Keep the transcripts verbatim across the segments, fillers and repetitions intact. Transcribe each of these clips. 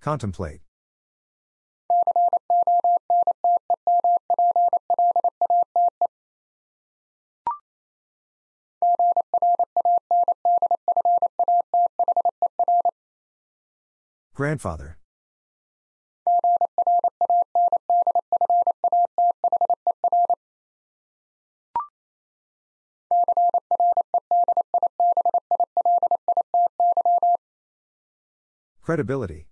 Contemplate. Grandfather. Credibility.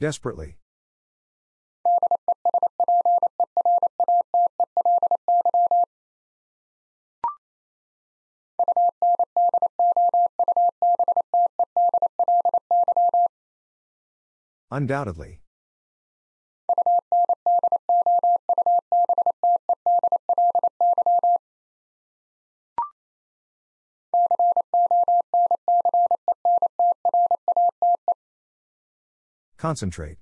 Desperately. Undoubtedly. Concentrate.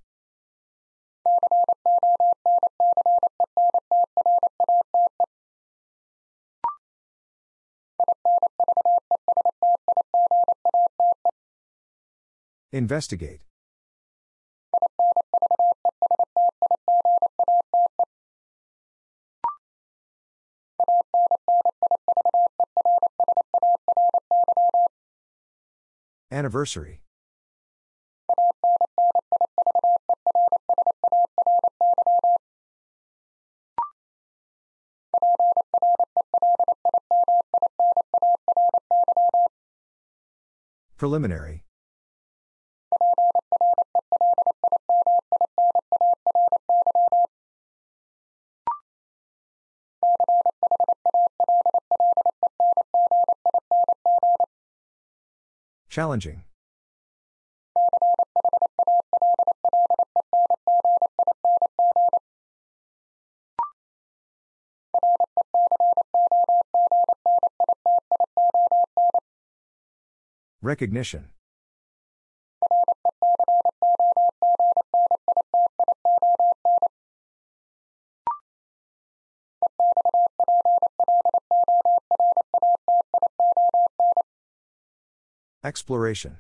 Investigate. Anniversary. Preliminary. Challenging. Recognition. Exploration.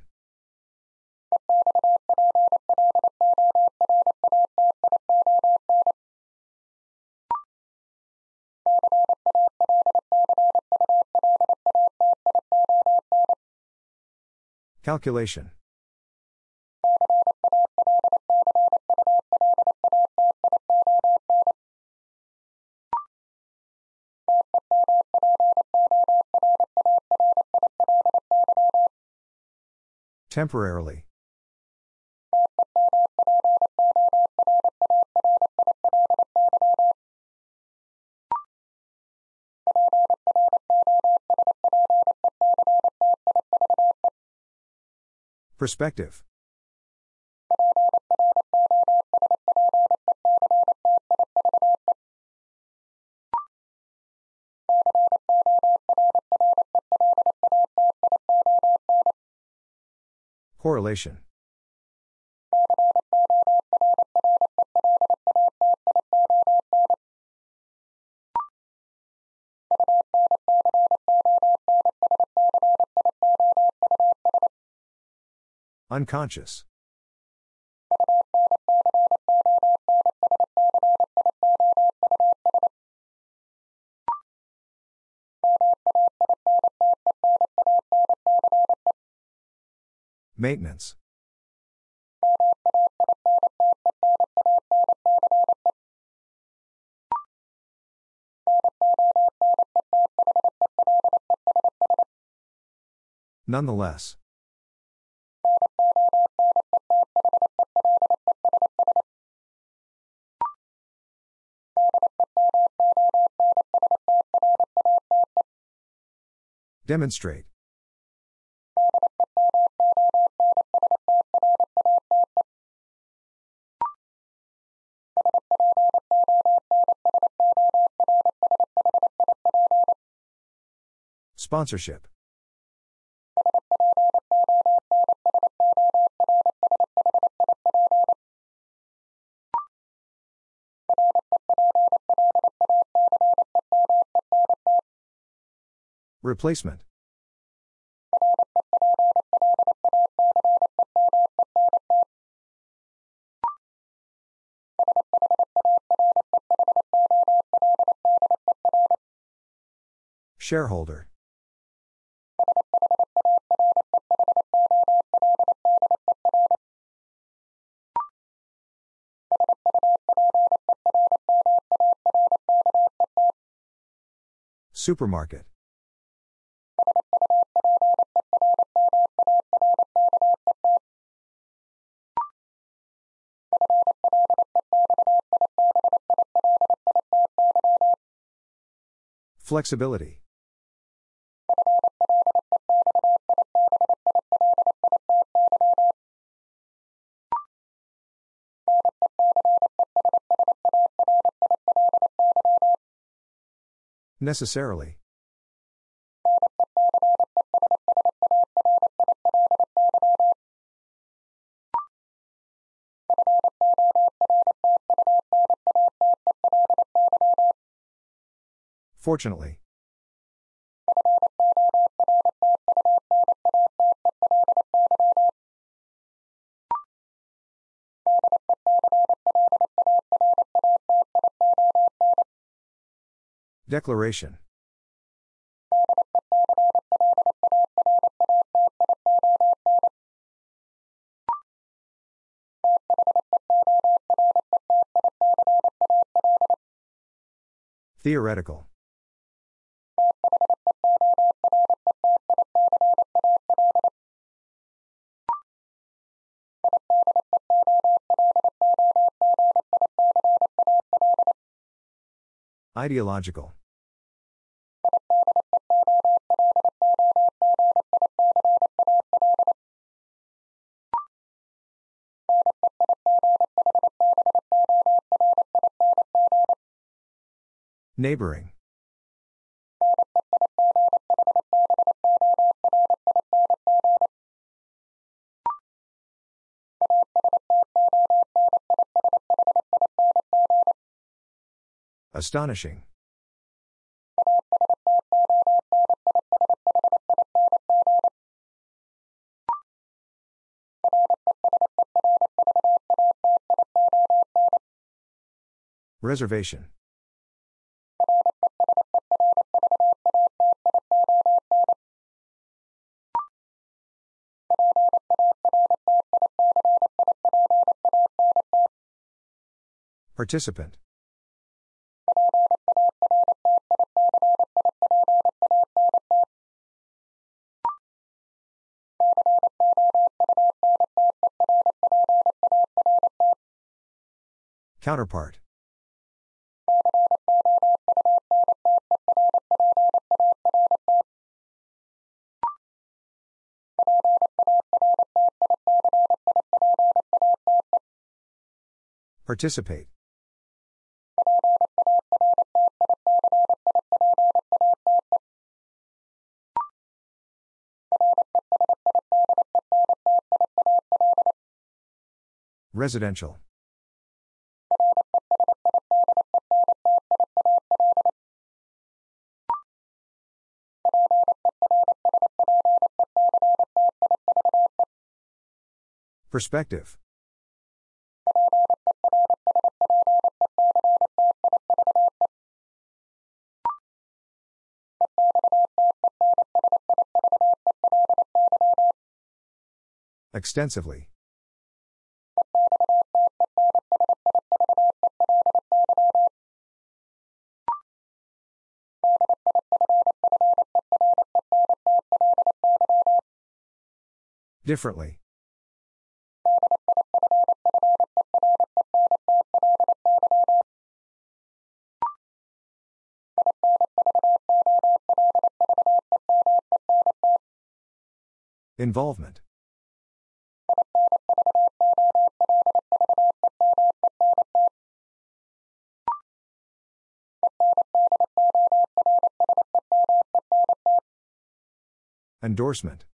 Calculation. Temporarily. Perspective. Correlation. Unconscious. Maintenance. Nonetheless. Demonstrate. Sponsorship. Replacement. Shareholder. Supermarket. Flexibility. Necessarily. Fortunately. Declaration. Theoretical. Ideological. Neighboring. Astonishing. Reservation. Participant. Counterpart. Participate. Residential. Perspective. Extensively. Differently. Involvement. Endorsement.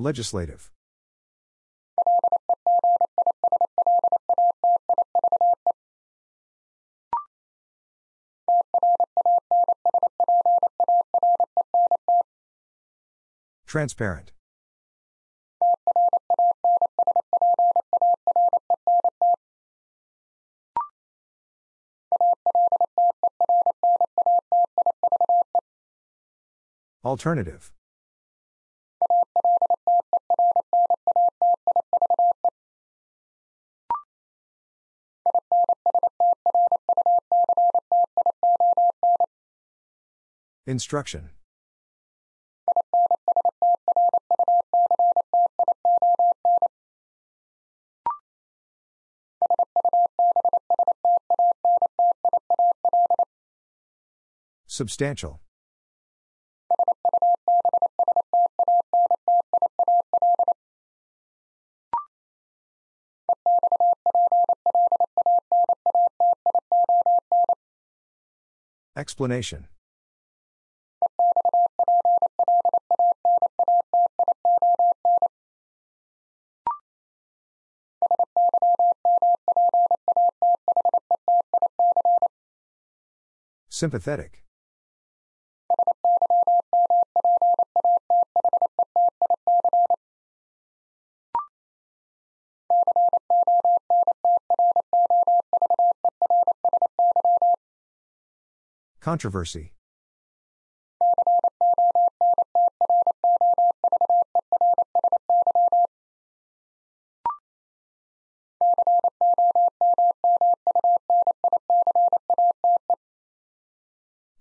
Legislative. Transparent. Alternative. Instruction. Substantial. Explanation. Sympathetic. Controversy.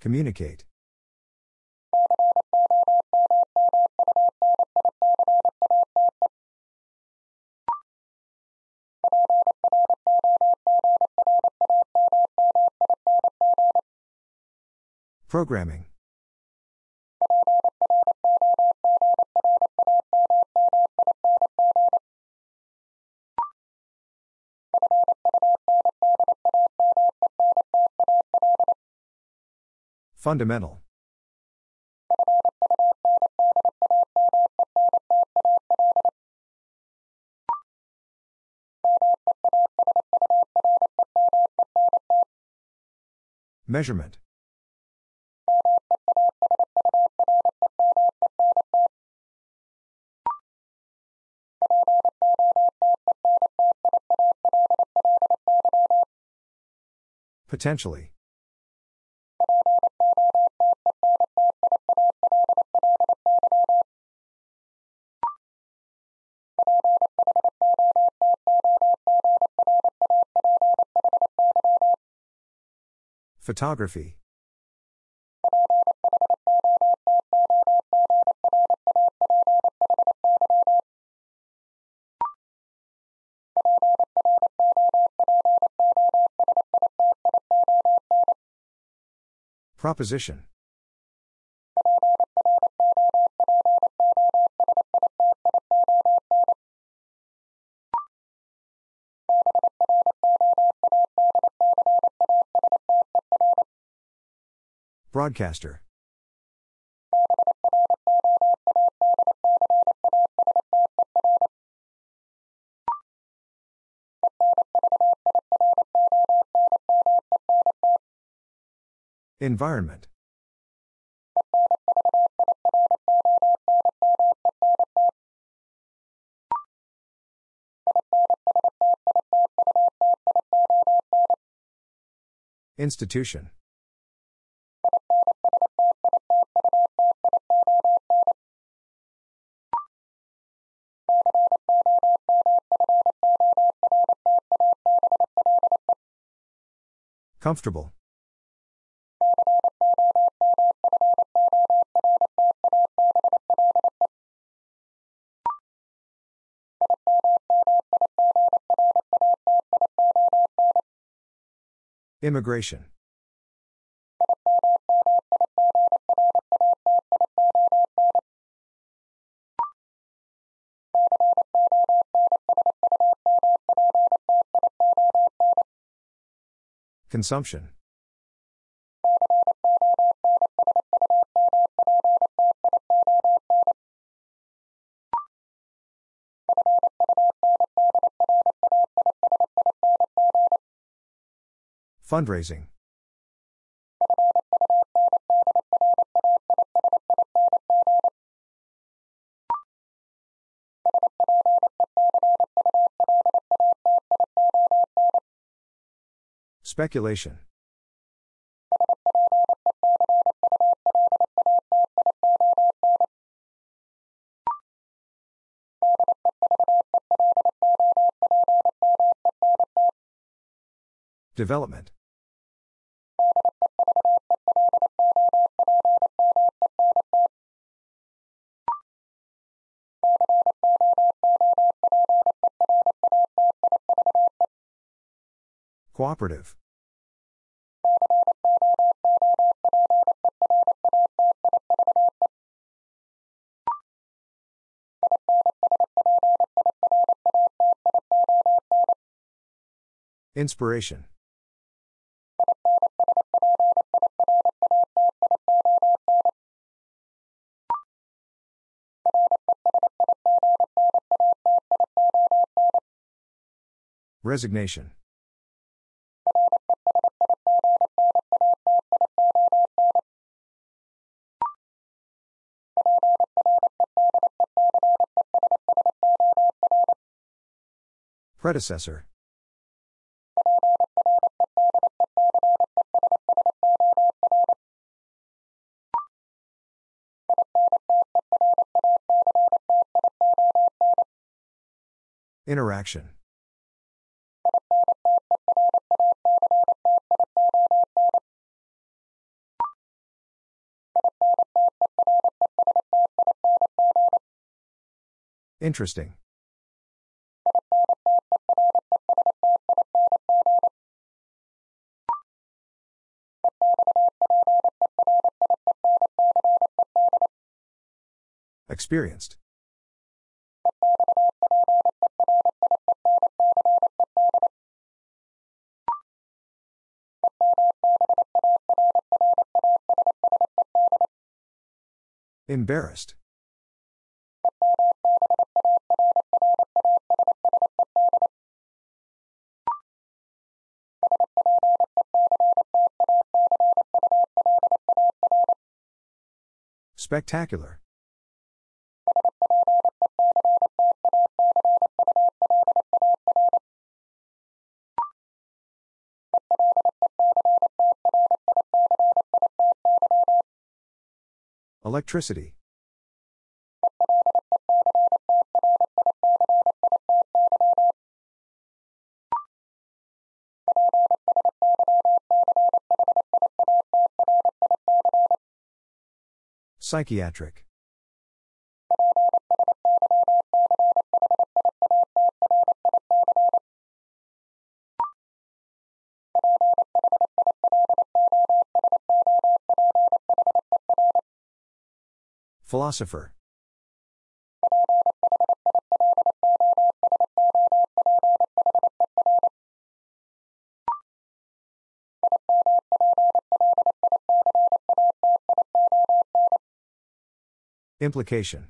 Communicate. Programming. Fundamental. Measurement. Potentially. Photography. Proposition. Broadcaster. Environment. Institution. Comfortable. Immigration. Consumption. Fundraising. Speculation. Development. Cooperative. Inspiration. Resignation. Predecessor. Interaction. Interesting. Experienced. Embarrassed. Spectacular. Electricity. Psychiatric. Philosopher. Implication.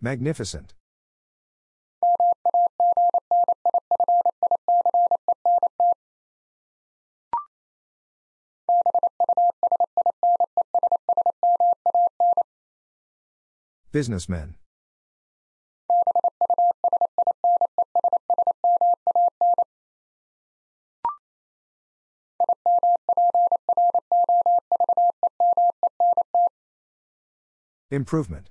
Magnificent. Businessmen. Improvement.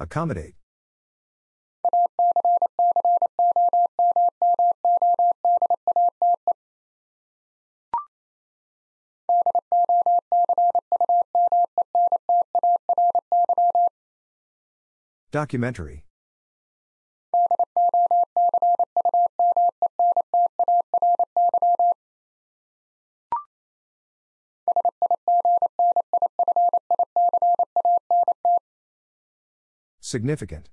Accommodate. Documentary. Significant.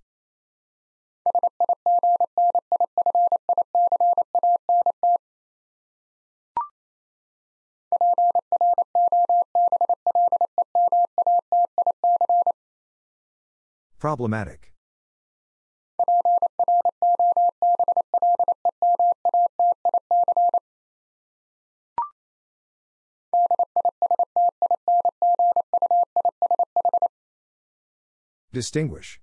Problematic. Distinguish.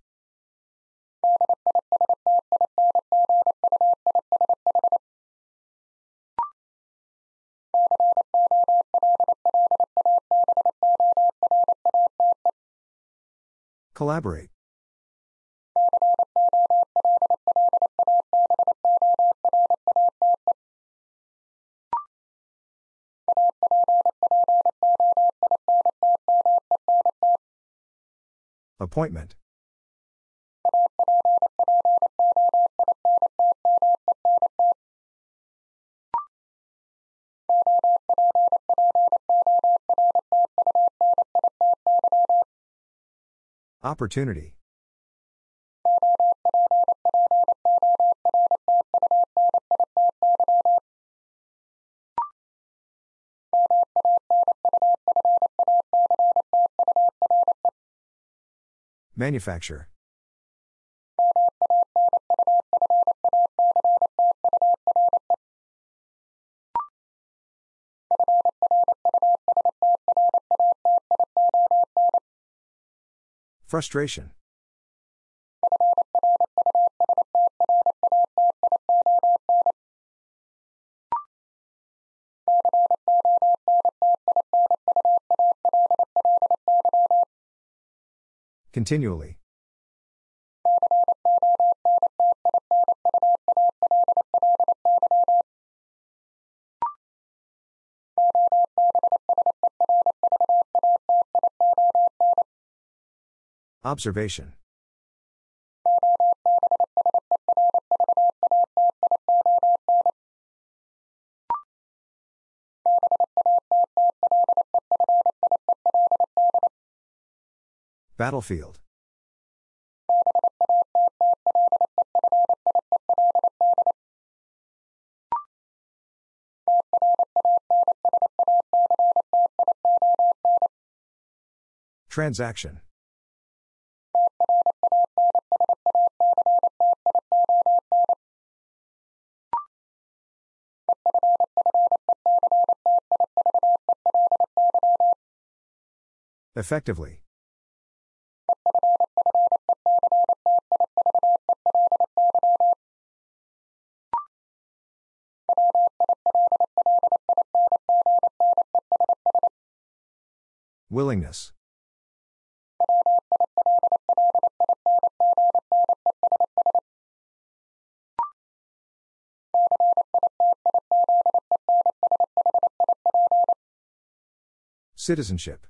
Collaborate. Appointment. Opportunity. Manufacture. Frustration. Continually. Observation. Battlefield. Transaction. Effectively. Willingness. Citizenship.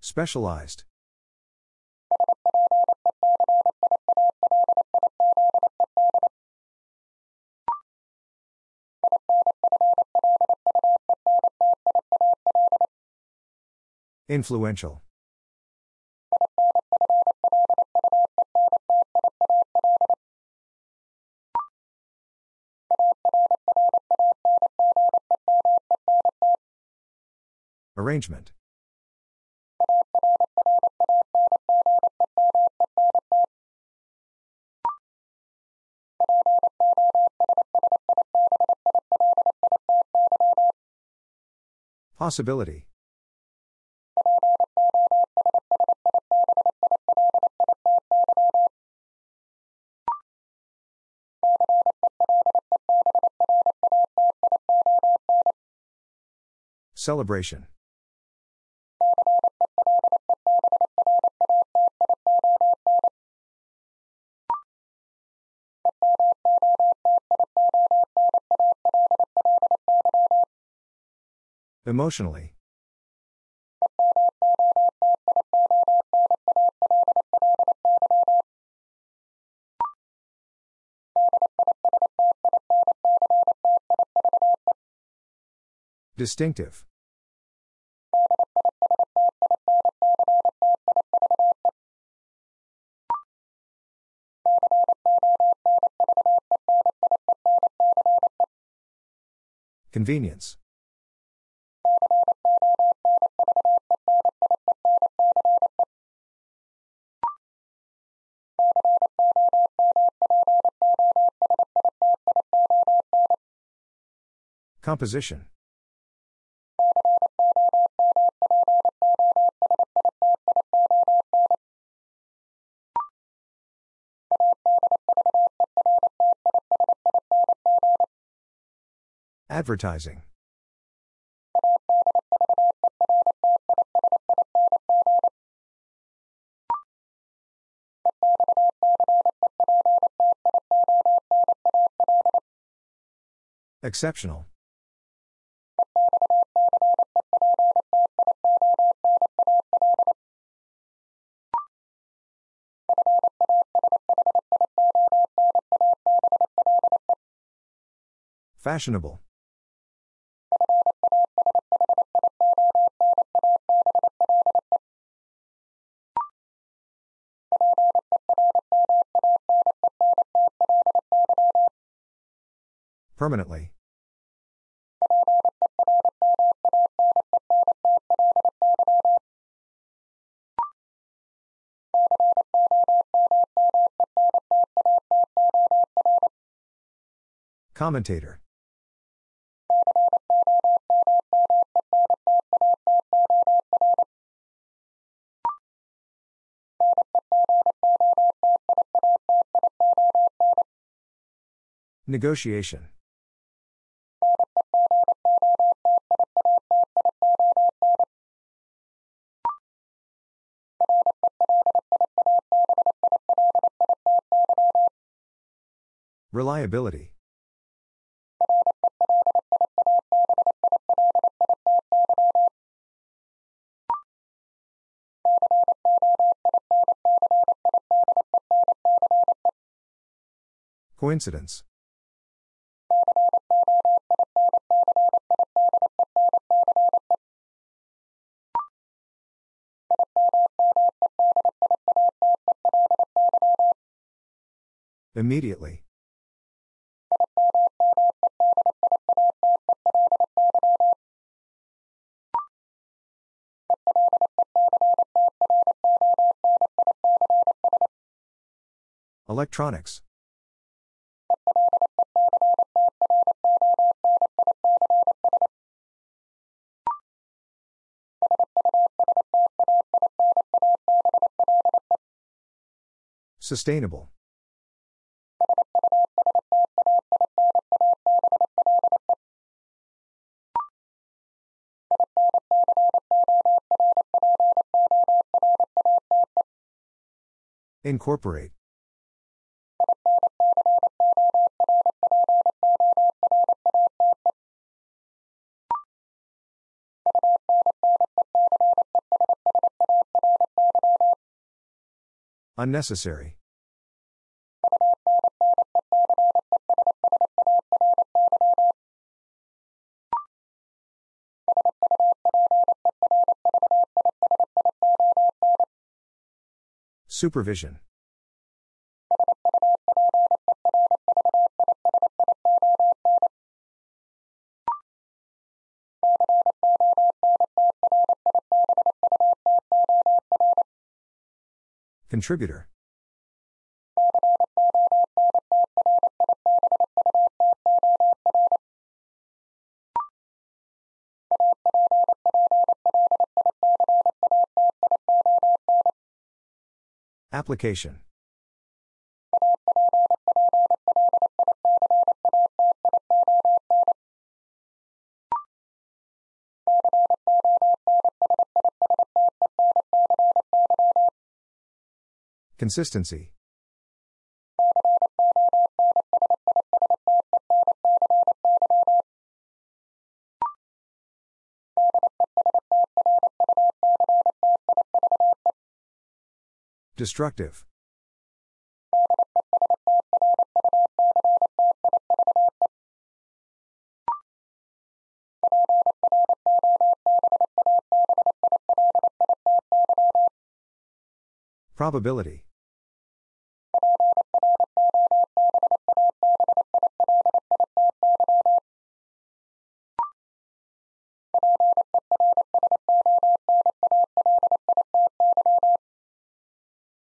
Specialized. Influential. Arrangement. Possibility. Celebration. Emotionally. Distinctive. Convenience. Composition. Advertising. Exceptional. Fashionable. Permanently. Commentator. Negotiation. Reliability. Coincidence. Immediately. Electronics. Sustainable. Incorporate. Unnecessary. Supervision. Contributor. Application. Consistency. Destructive. Probability.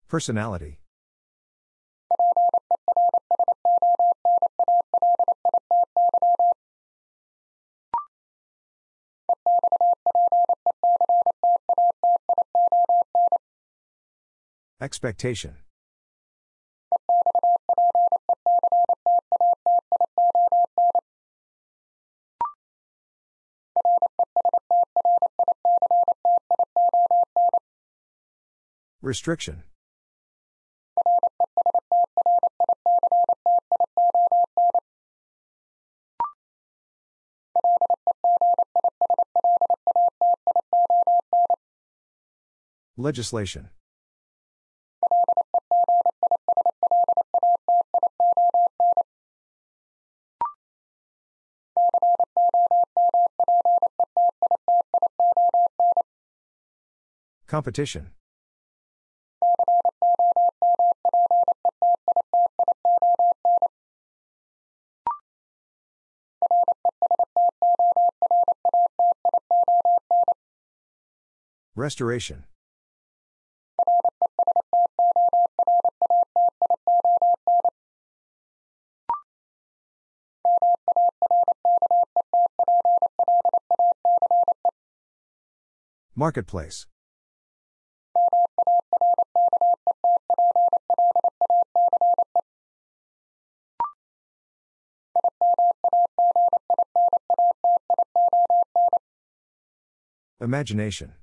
Personality. Expectation. Restriction. Legislation. Competition. Restoration. Marketplace. Imagination.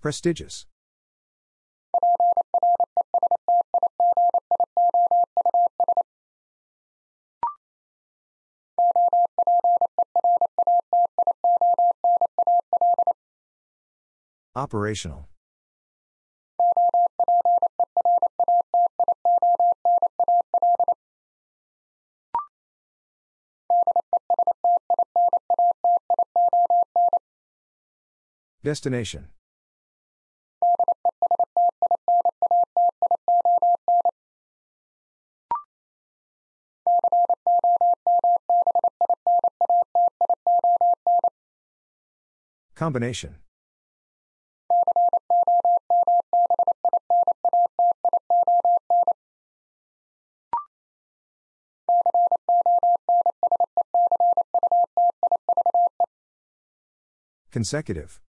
Prestigious. Operational. Destination. Combination. Consecutive.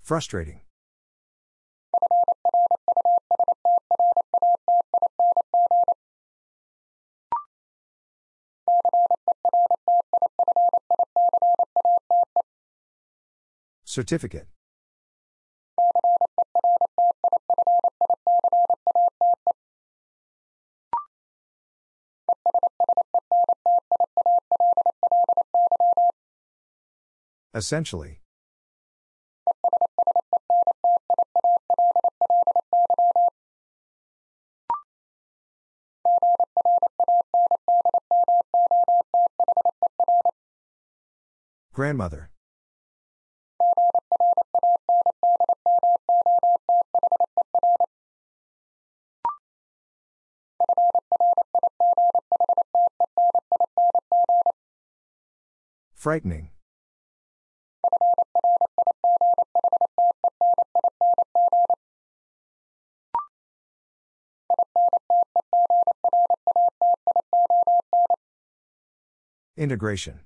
Frustrating. Certificate. Essentially. Grandmother. Frightening. Integration.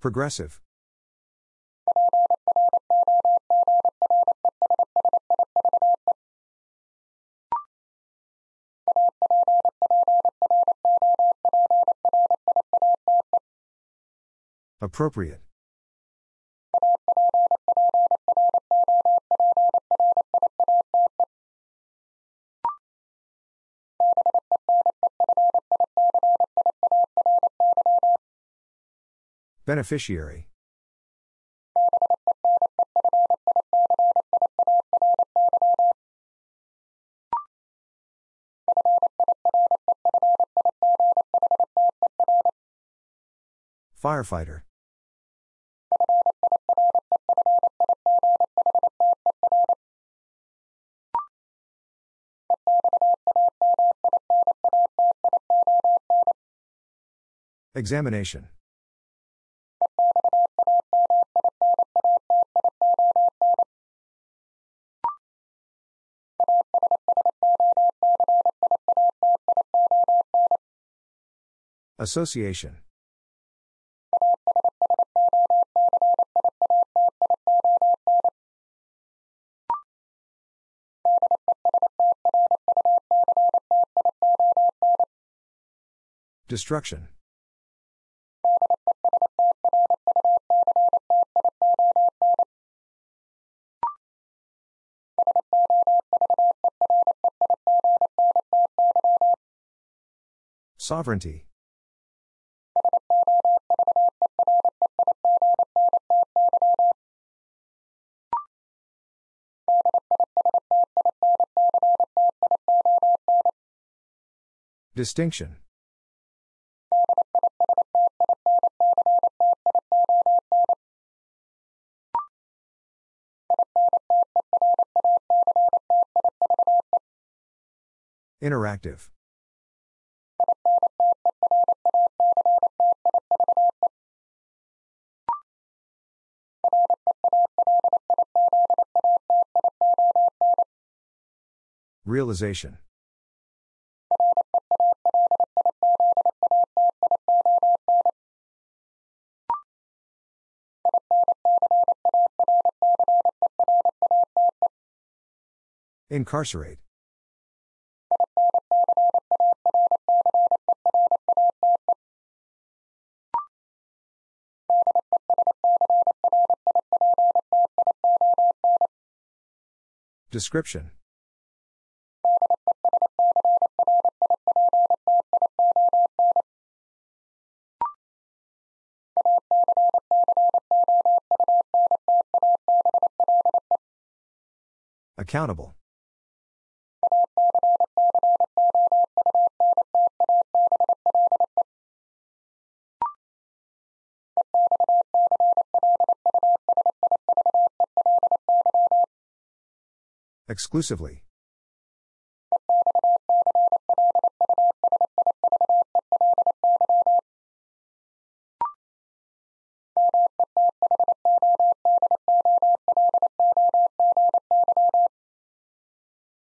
Progressive. Appropriate. Beneficiary. Firefighter. Examination. Association. Destruction. Sovereignty. Distinction. Interactive. Realization. Incarcerate. Description. Accountable. Exclusively.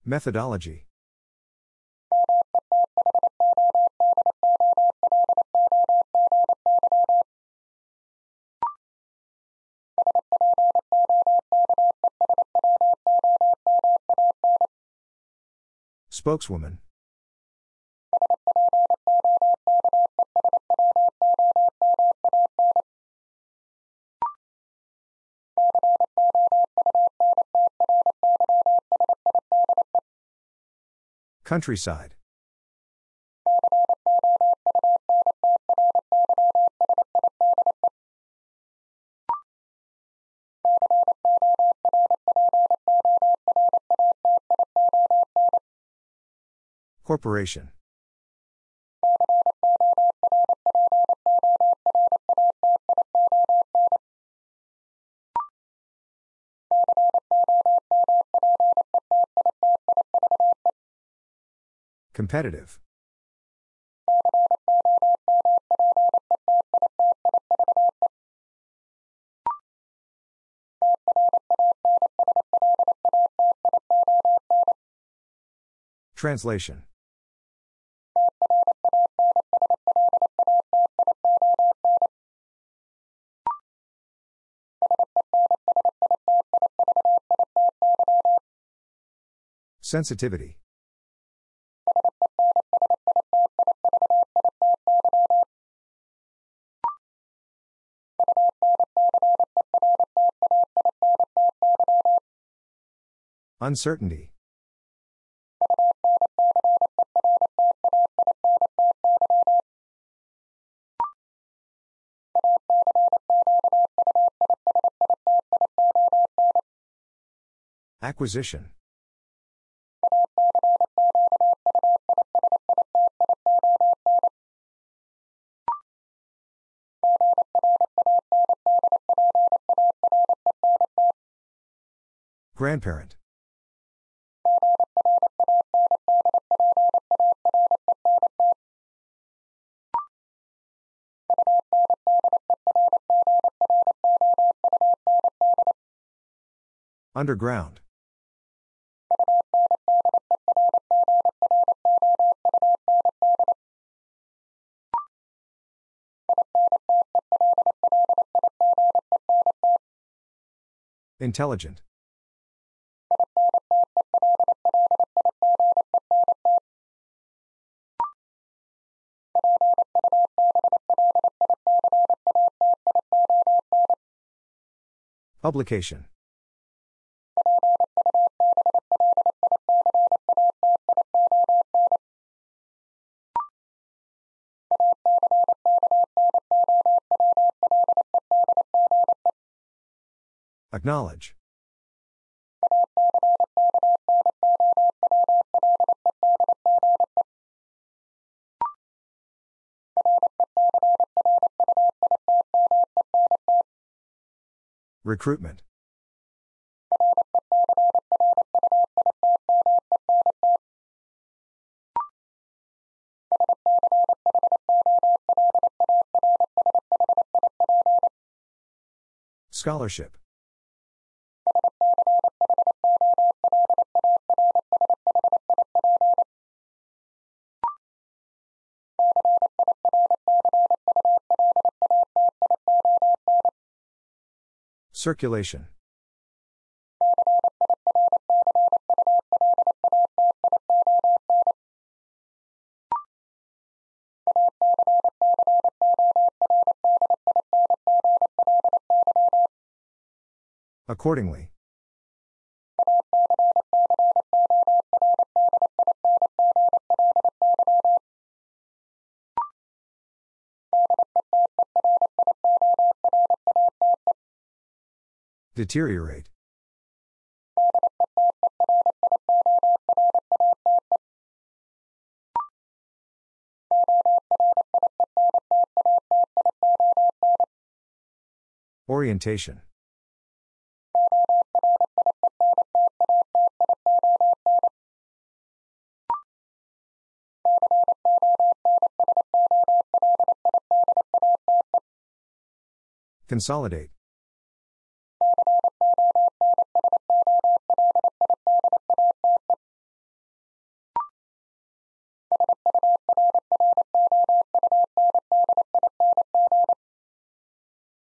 Methodology. Spokeswoman. Countryside. Corporation. Competitive. Translation. Sensitivity. Uncertainty. Acquisition. Grandparent. Underground. Intelligent. Publication. Acknowledge. Recruitment. Scholarship. Circulation. Accordingly. Deteriorate. Orientation. Consolidate.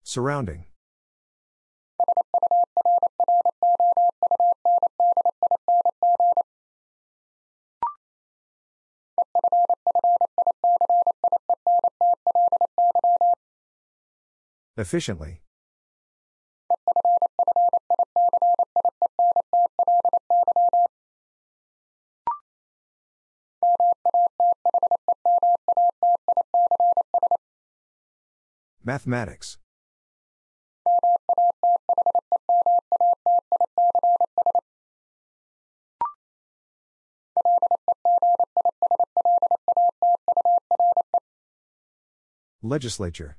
Surrounding. Efficiently. Mathematics. Legislature.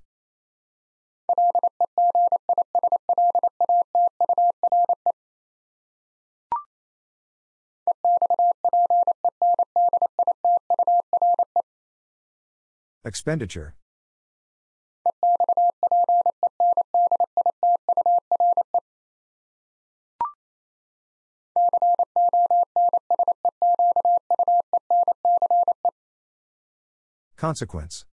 Expenditure. Consequence.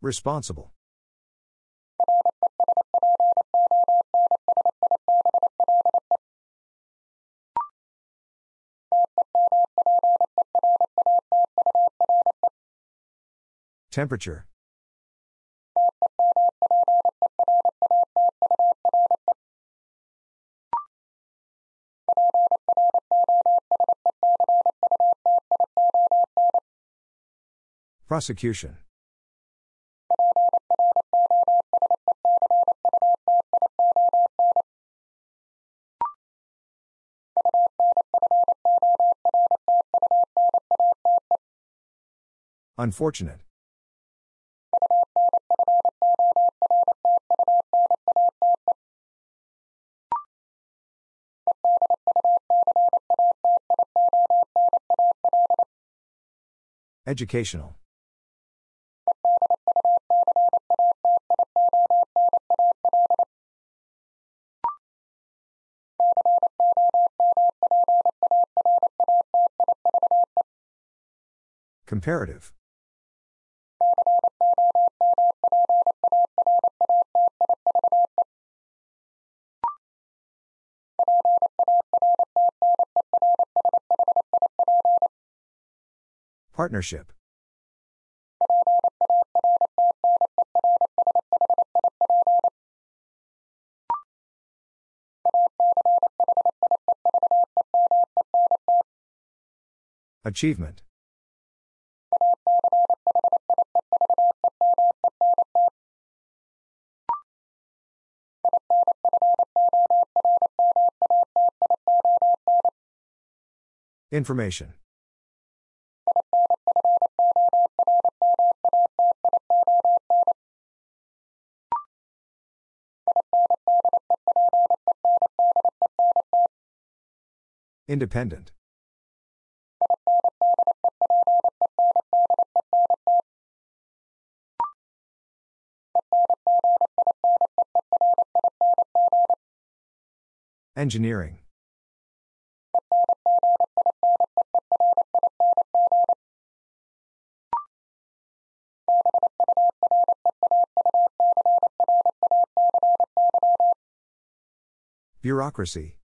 Responsible. Temperature. Prosecution. Unfortunate. Educational. Comparative. Partnership. Achievement. Information. Independent. Engineering. Bureaucracy.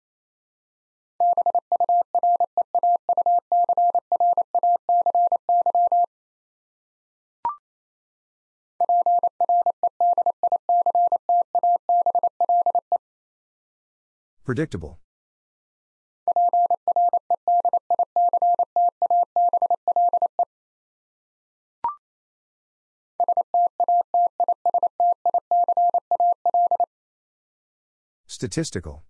Predictable. Statistical.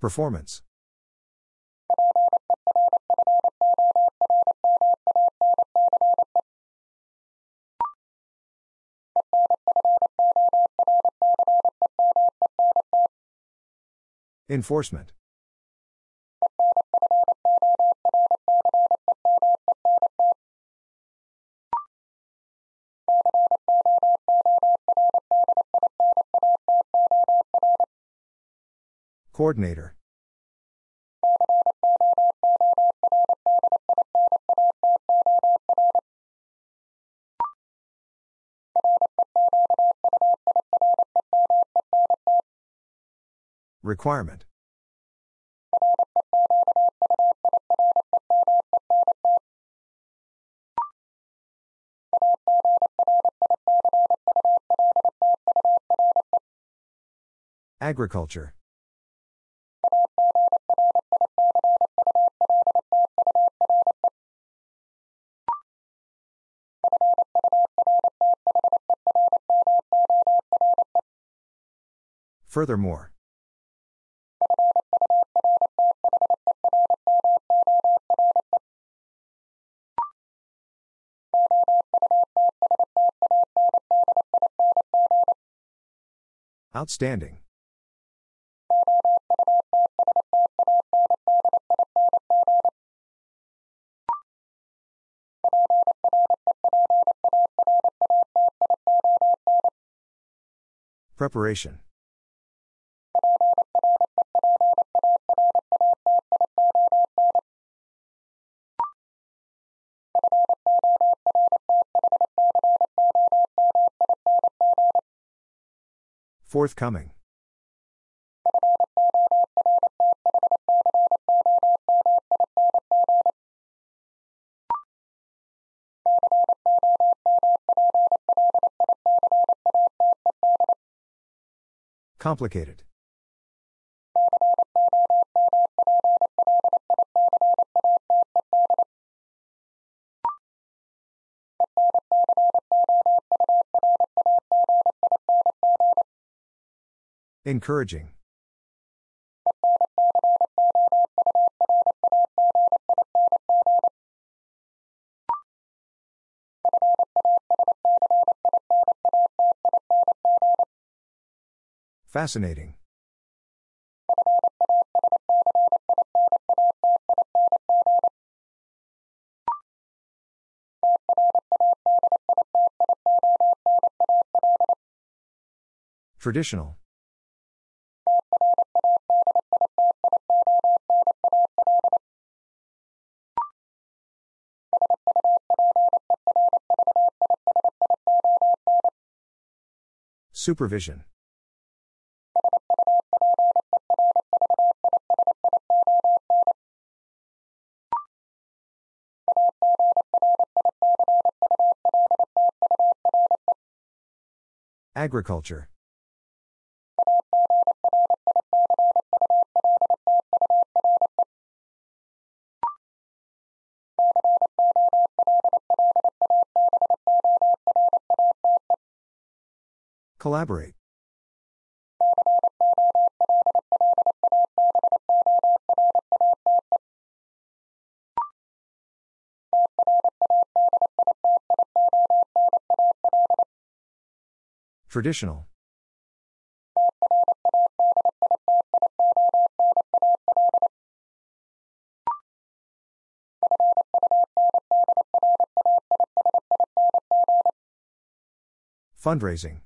Performance. Enforcement. Coordinator. Requirement. Agriculture. Furthermore. Outstanding. Preparation. Forthcoming. Complicated. Encouraging. Fascinating. Traditional. Supervision. Agriculture. Collaborate. Traditional. Fundraising.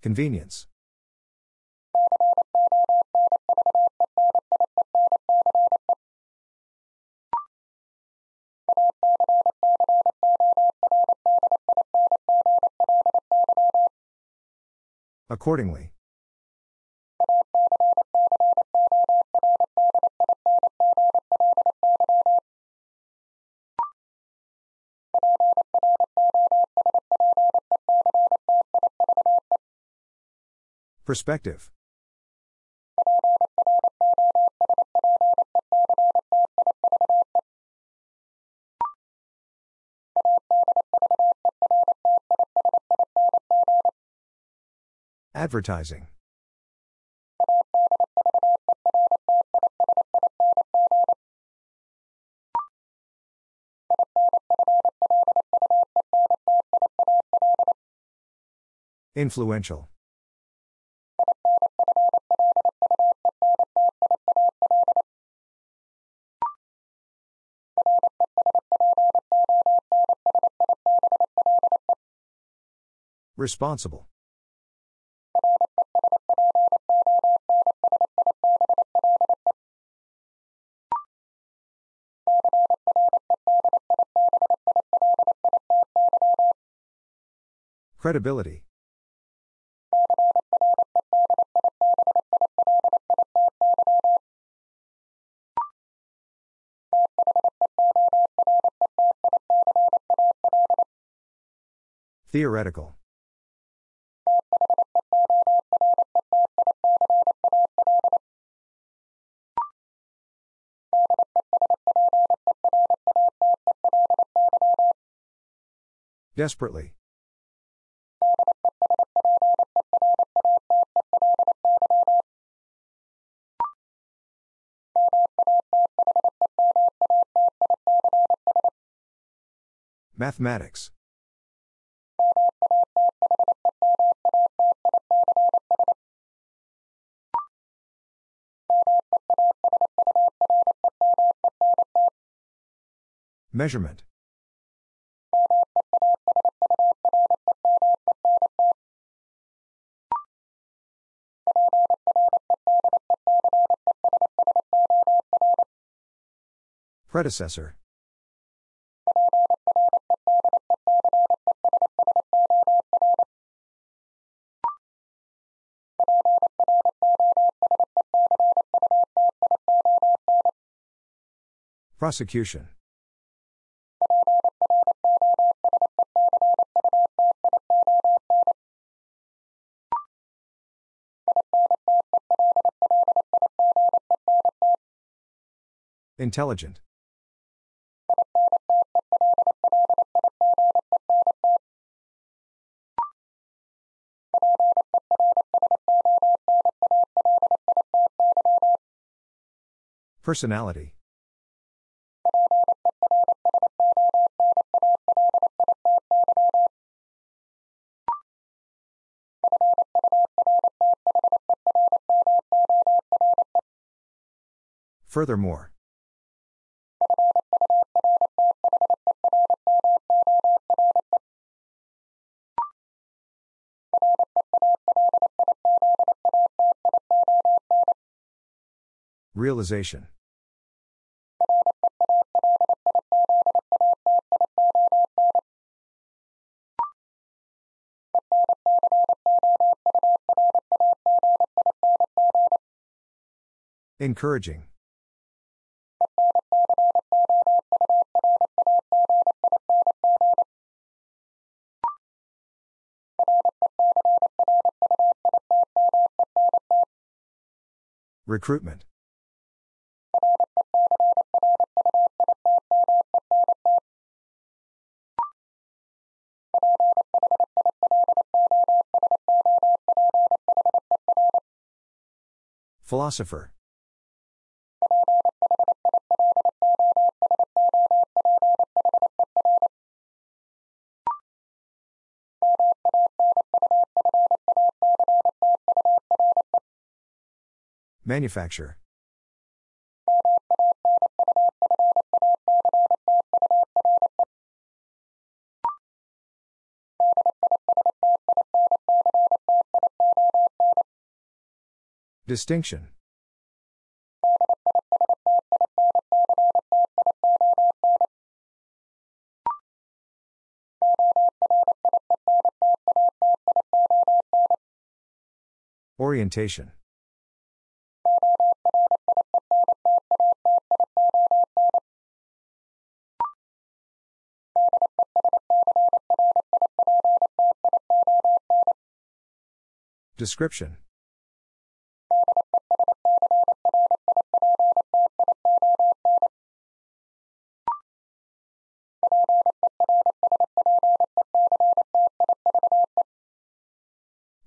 Convenience. Accordingly. Perspective. Advertising. Influential. Responsible. Credibility. Theoretical. Desperately. Mathematics. Measurement. Predecessor. Prosecution. Intelligent. Personality. Furthermore. Realization. Encouraging. Recruitment. Philosopher. Manufacture. Distinction. Orientation. Description.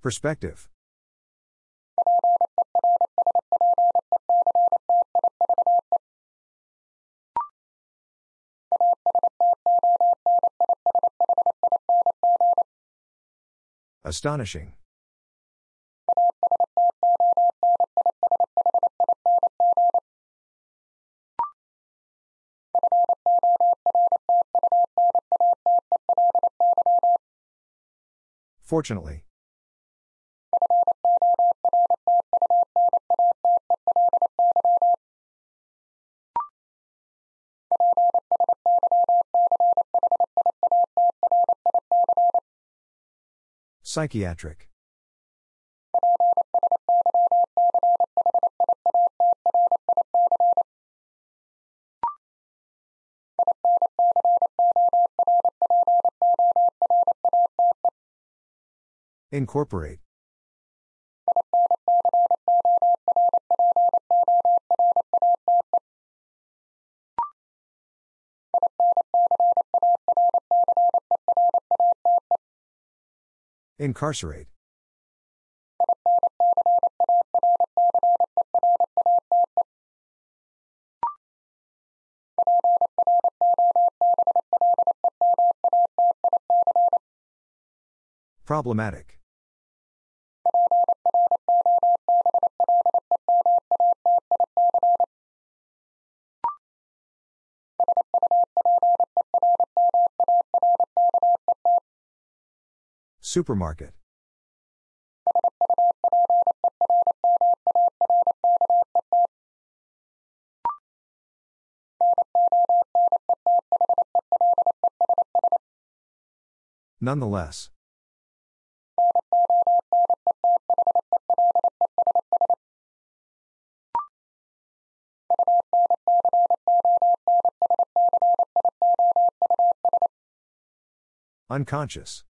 Perspective. Astonishing. Fortunately. Psychiatric. Incorporate. Incarcerate. Problematic. Supermarket. Nonetheless. Unconscious.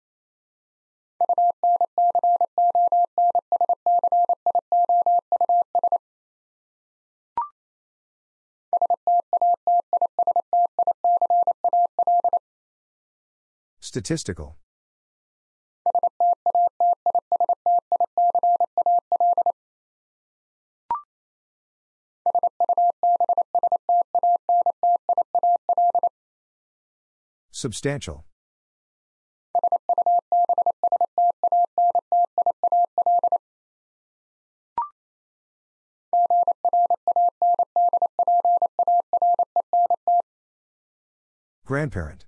Statistical. Substantial. Grandparent.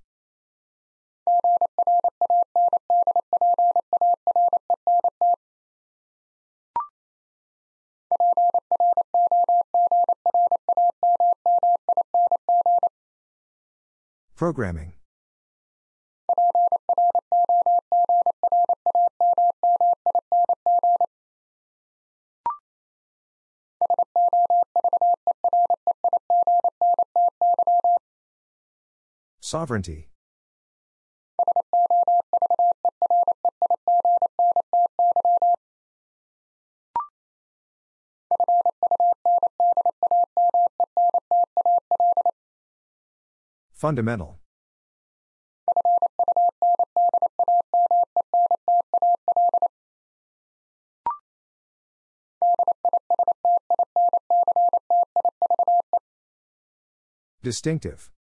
Programming. Sovereignty. Fundamental. Distinctive.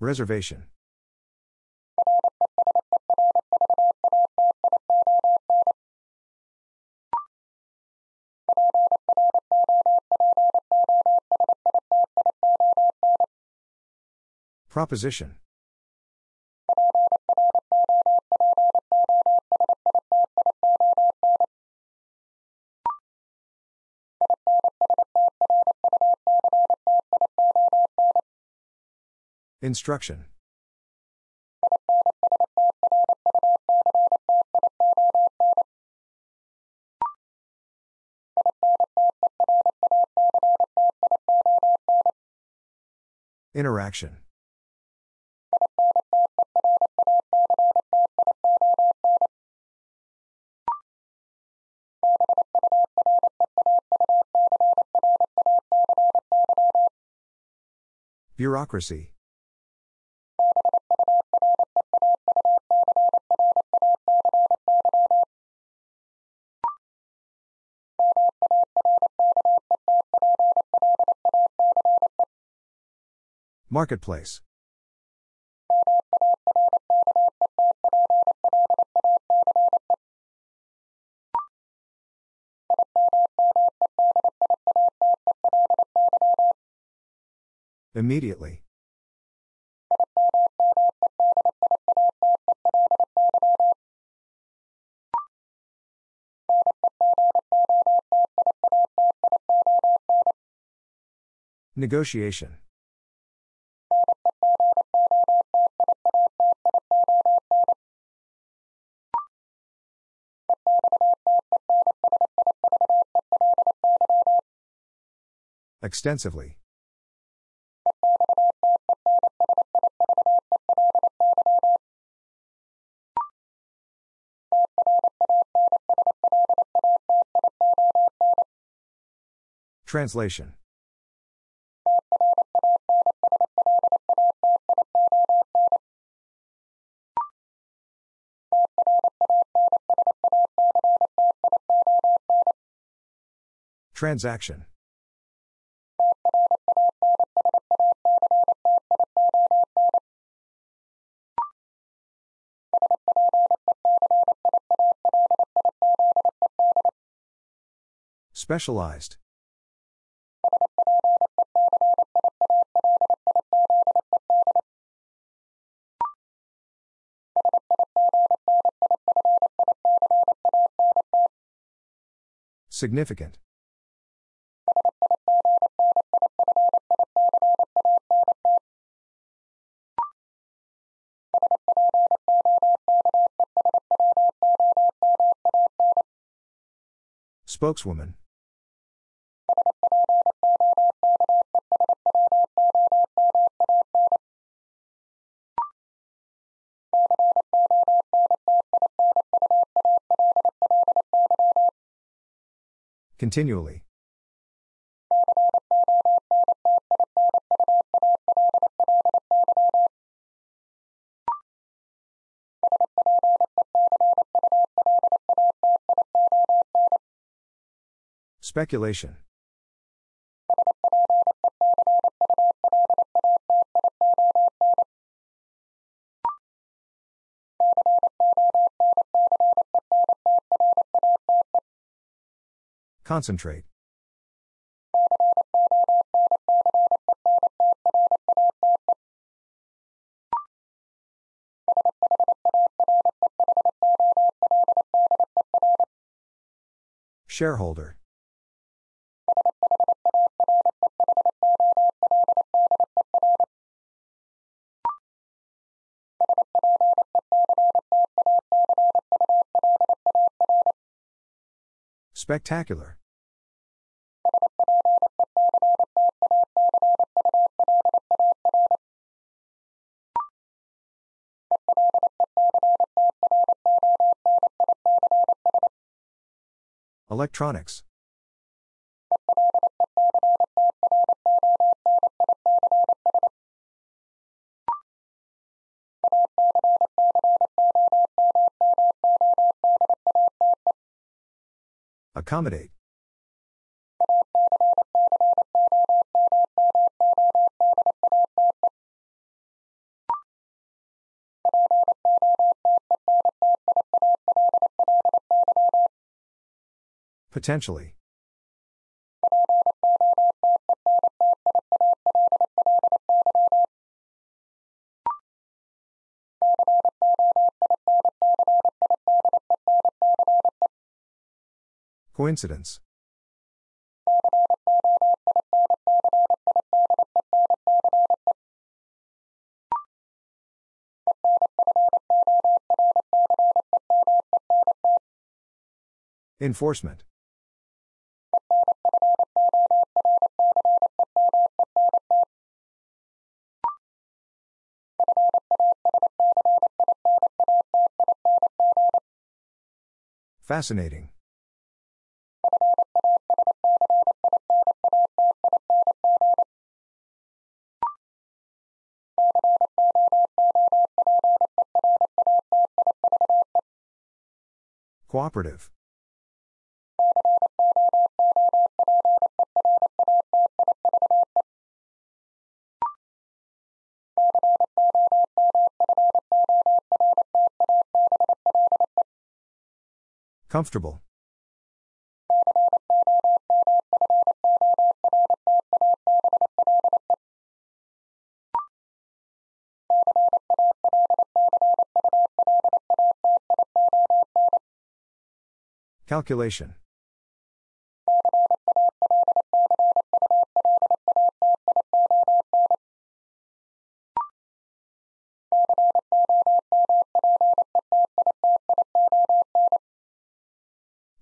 Reservation. Proposition. Instruction. Interaction. Bureaucracy. Marketplace. Immediately. Negotiation. Extensively. Translation. Transaction. Specialized. Significant. Spokeswoman. Continually. Speculation. Concentrate. Shareholder. Spectacular. Electronics. Accommodate. Potentially. Coincidence. Enforcement. Fascinating. Cooperative. Comfortable. Calculation.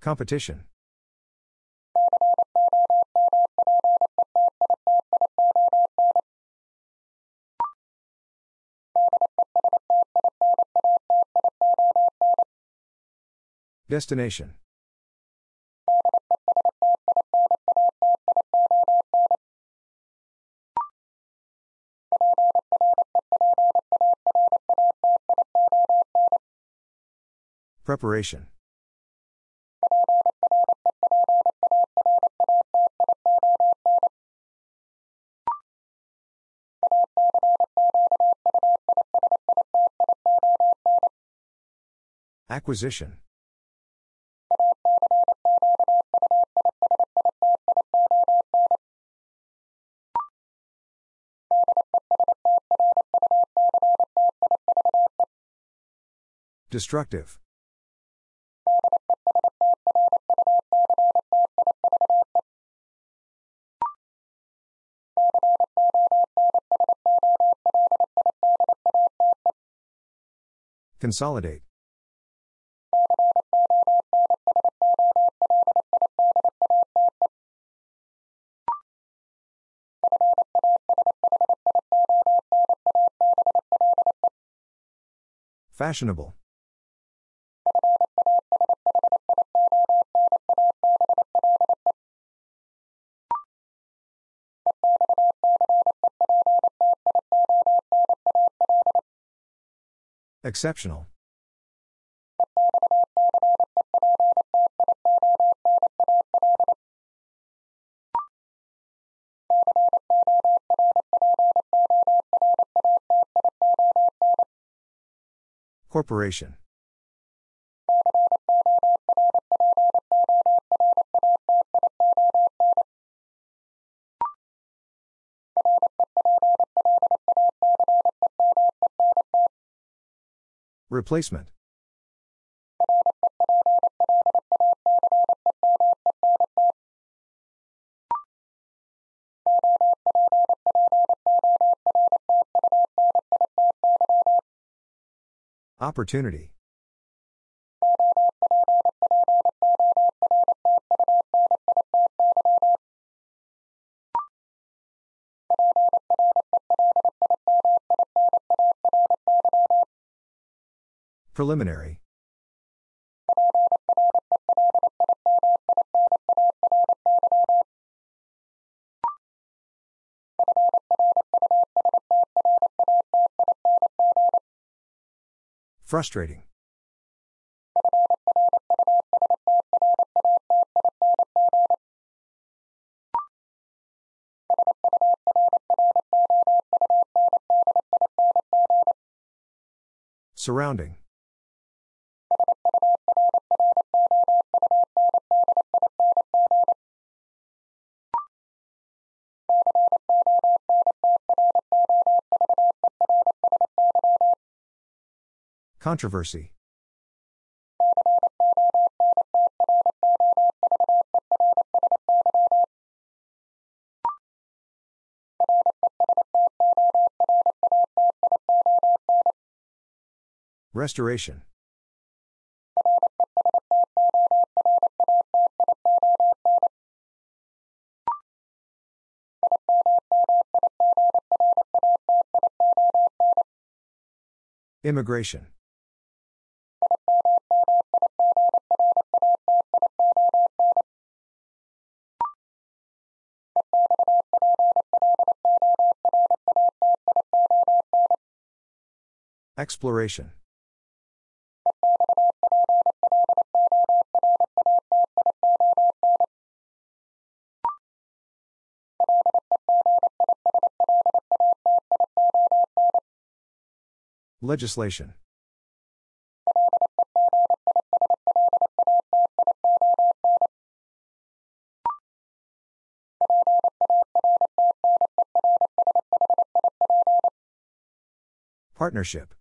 Competition. Destination. Preparation. Acquisition. Destructive. Consolidate. Fashionable. Exceptional. Corporation. Replacement. Opportunity. Preliminary. Frustrating. Surrounding. Controversy. Restoration. Immigration. Exploration. Legislation. Partnership.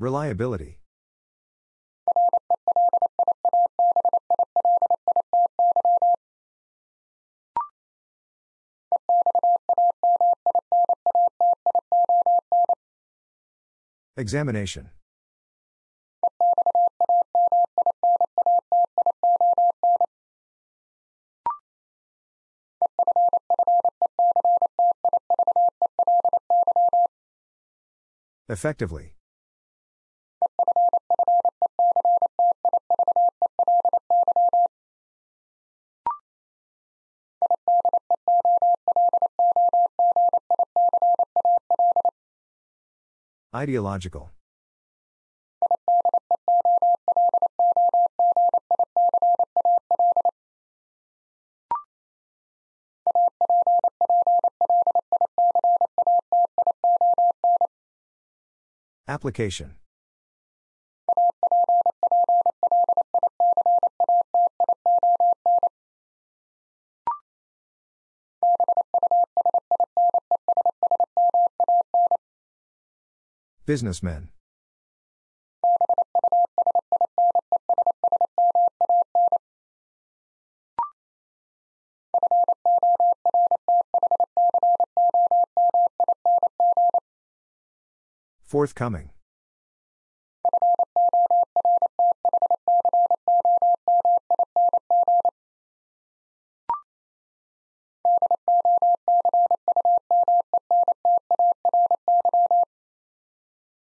Reliability. Examination. Effectively. Ideological. Application. Businessmen. Forthcoming.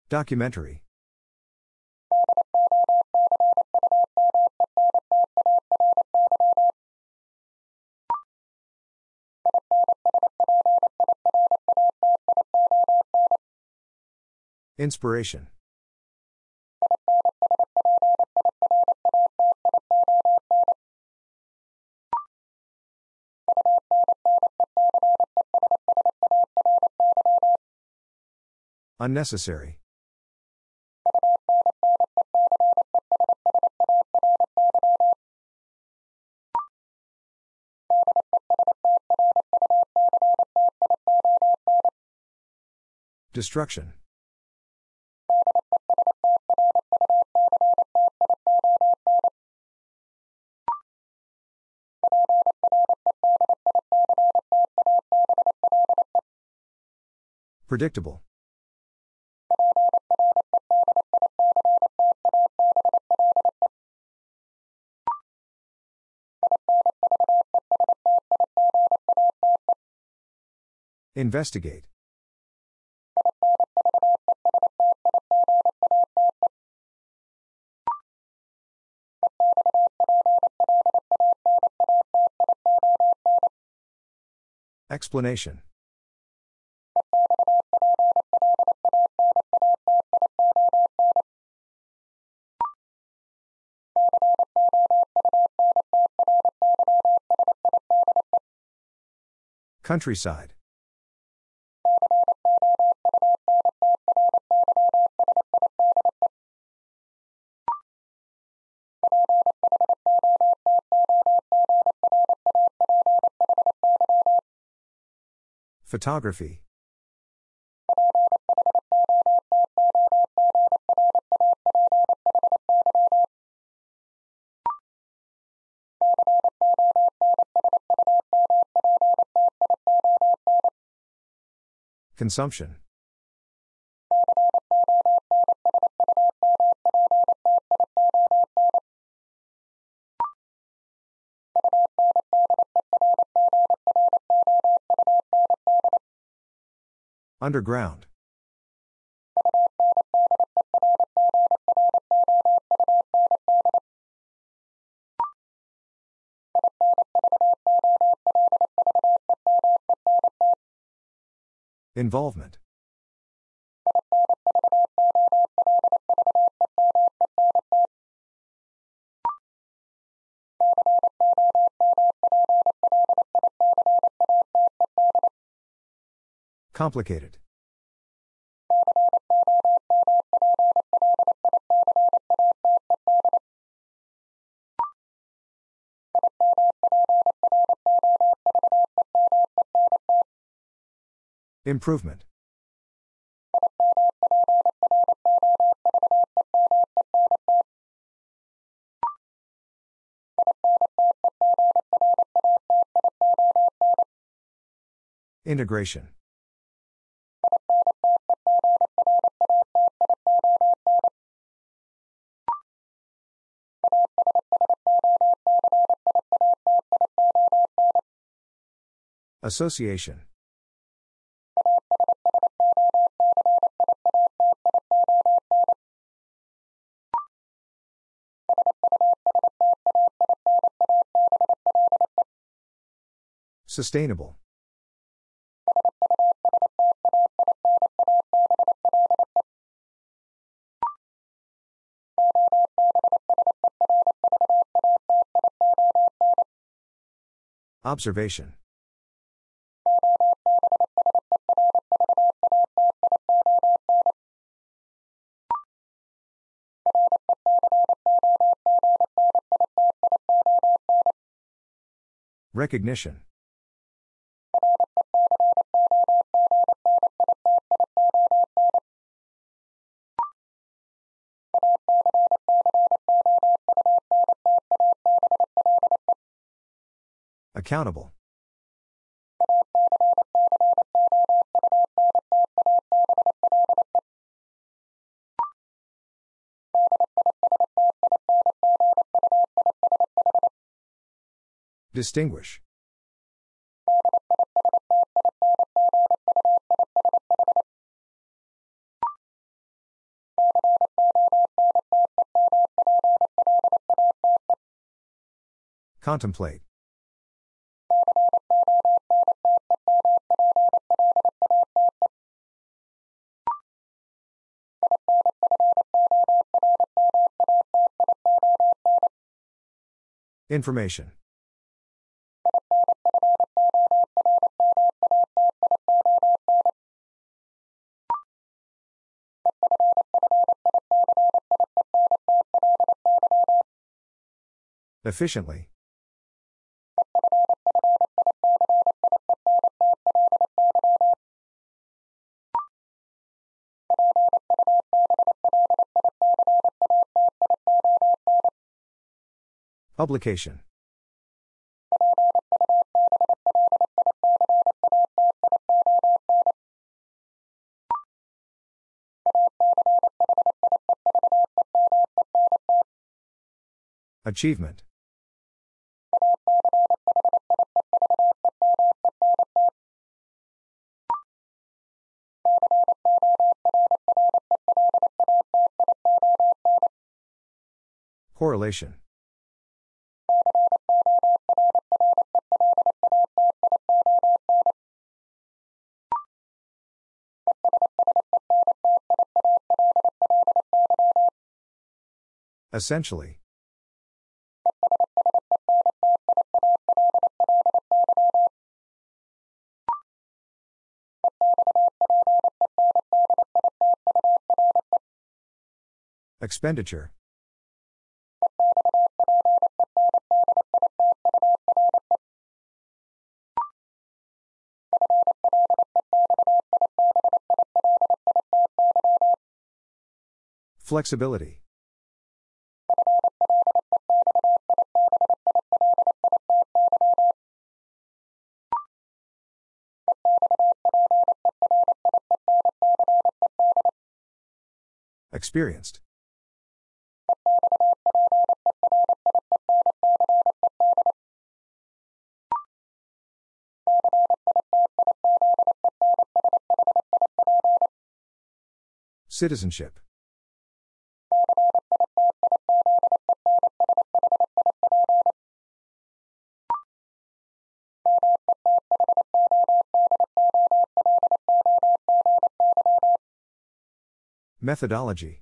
Documentary. Inspiration. Unnecessary. Destruction. Predictable. Investigate. Explanation. Countryside. Photography. Consumption. Underground. Involvement. Complicated. Improvement. Integration. Association. Sustainable. Observation. Recognition. Accountable. Distinguish. Contemplate. Information. Efficiently. Publication. Achievement. Correlation. Essentially. Expenditure. Flexibility. Experienced. Citizenship. Methodology.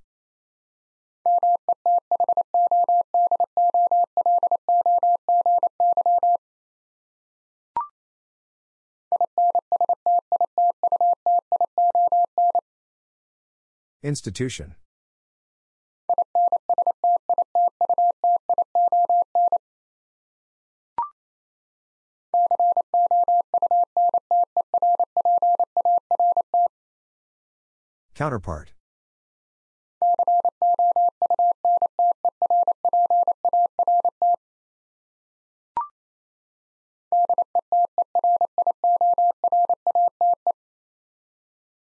Institution. Counterpart.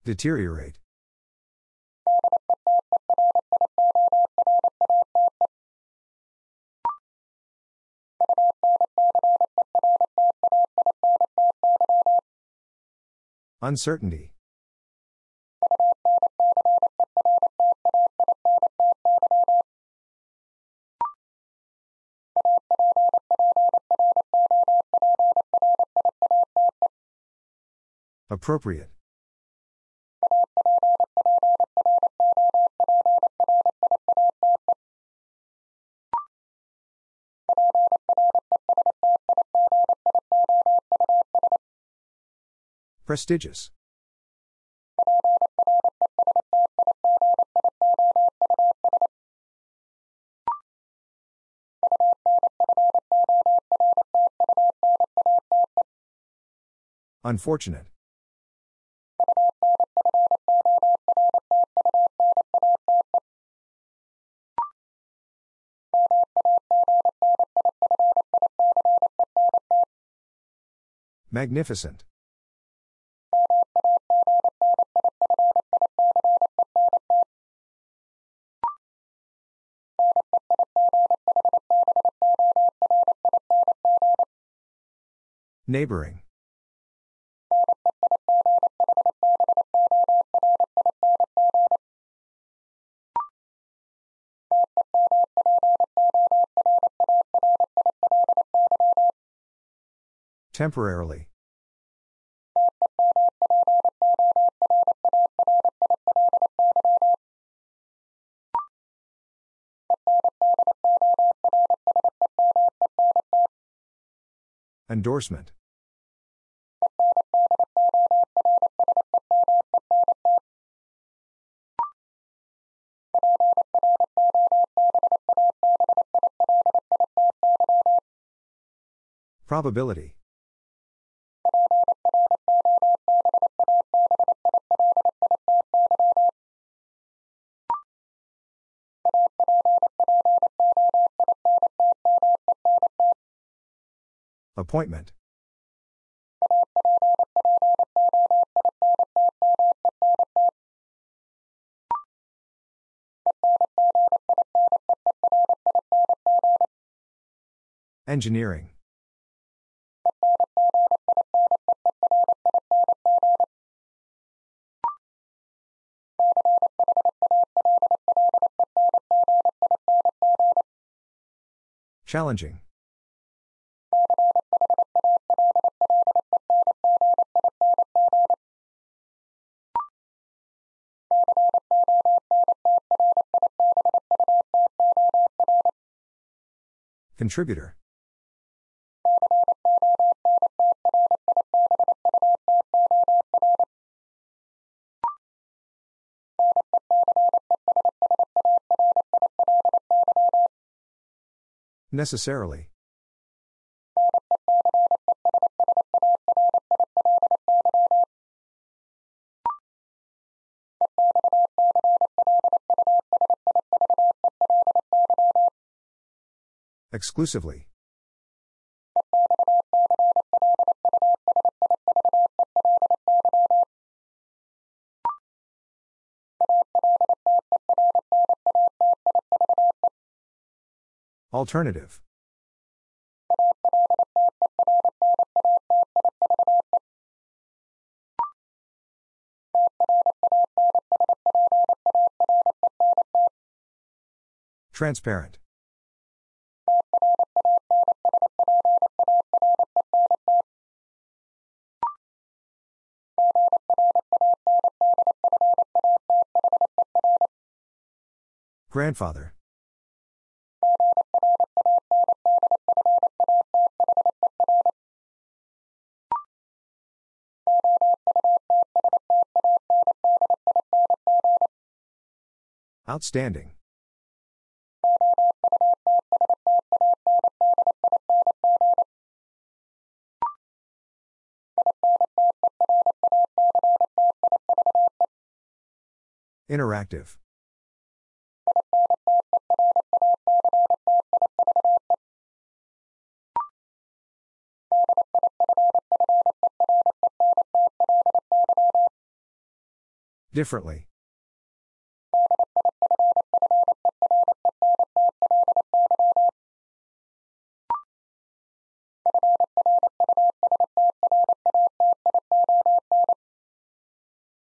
Deteriorate. Uncertainty. Appropriate. Prestigious. Unfortunate. Magnificent. Neighboring. Temporarily. Endorsement. Probability. Appointment. Engineering. Challenging. Contributor. Necessarily. Exclusively. Alternative. Transparent. Grandfather. Outstanding. Interactive. Differently.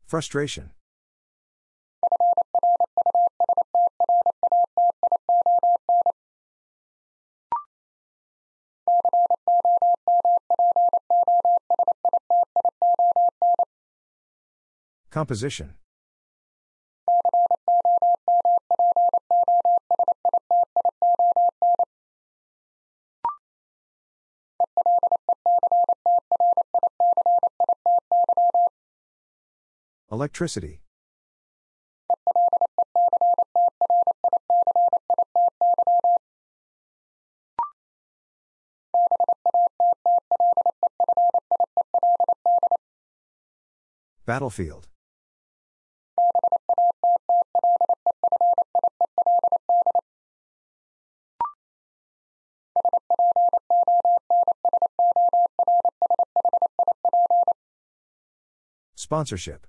Frustration. Composition. Electricity. Battlefield. Sponsorship.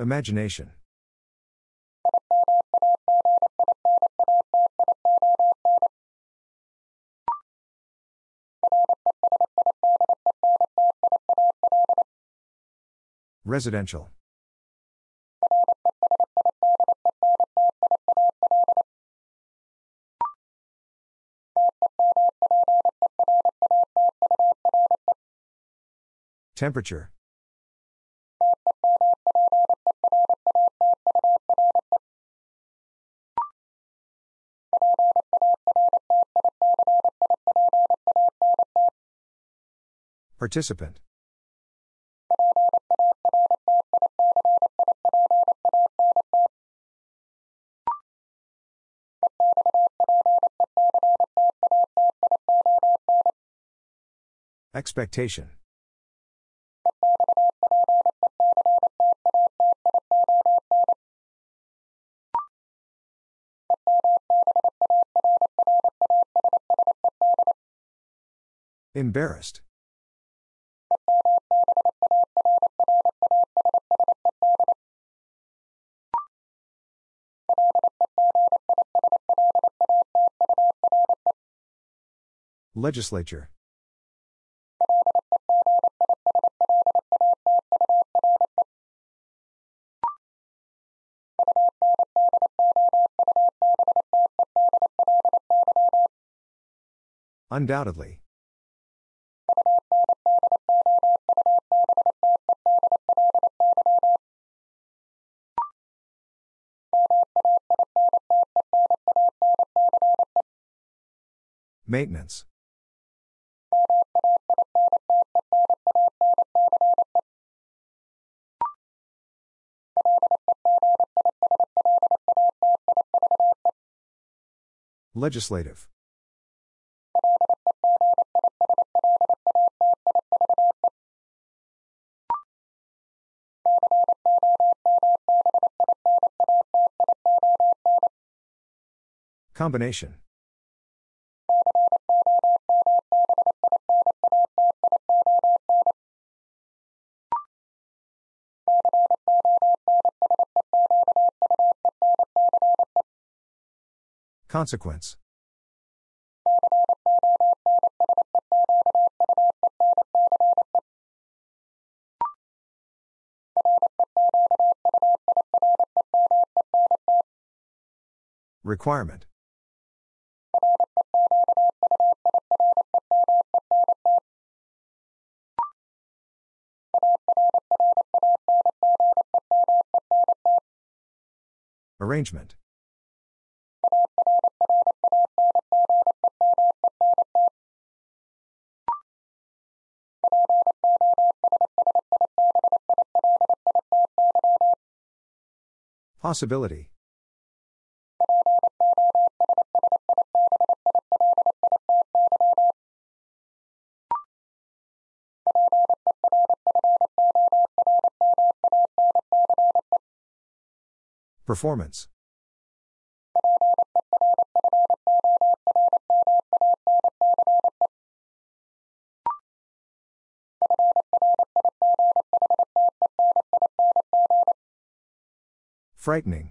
Imagination. Residential. Temperature. Participant. Expectation. Embarrassed. Legislature. Undoubtedly. Maintenance. Legislative. Combination. Consequence. Requirement. Arrangement. Possibility. Performance. Frightening.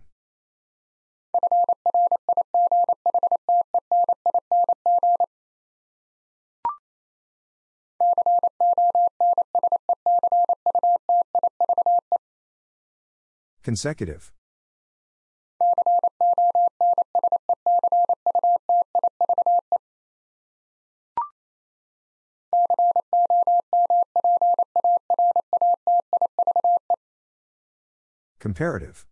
Consecutive. Comparative.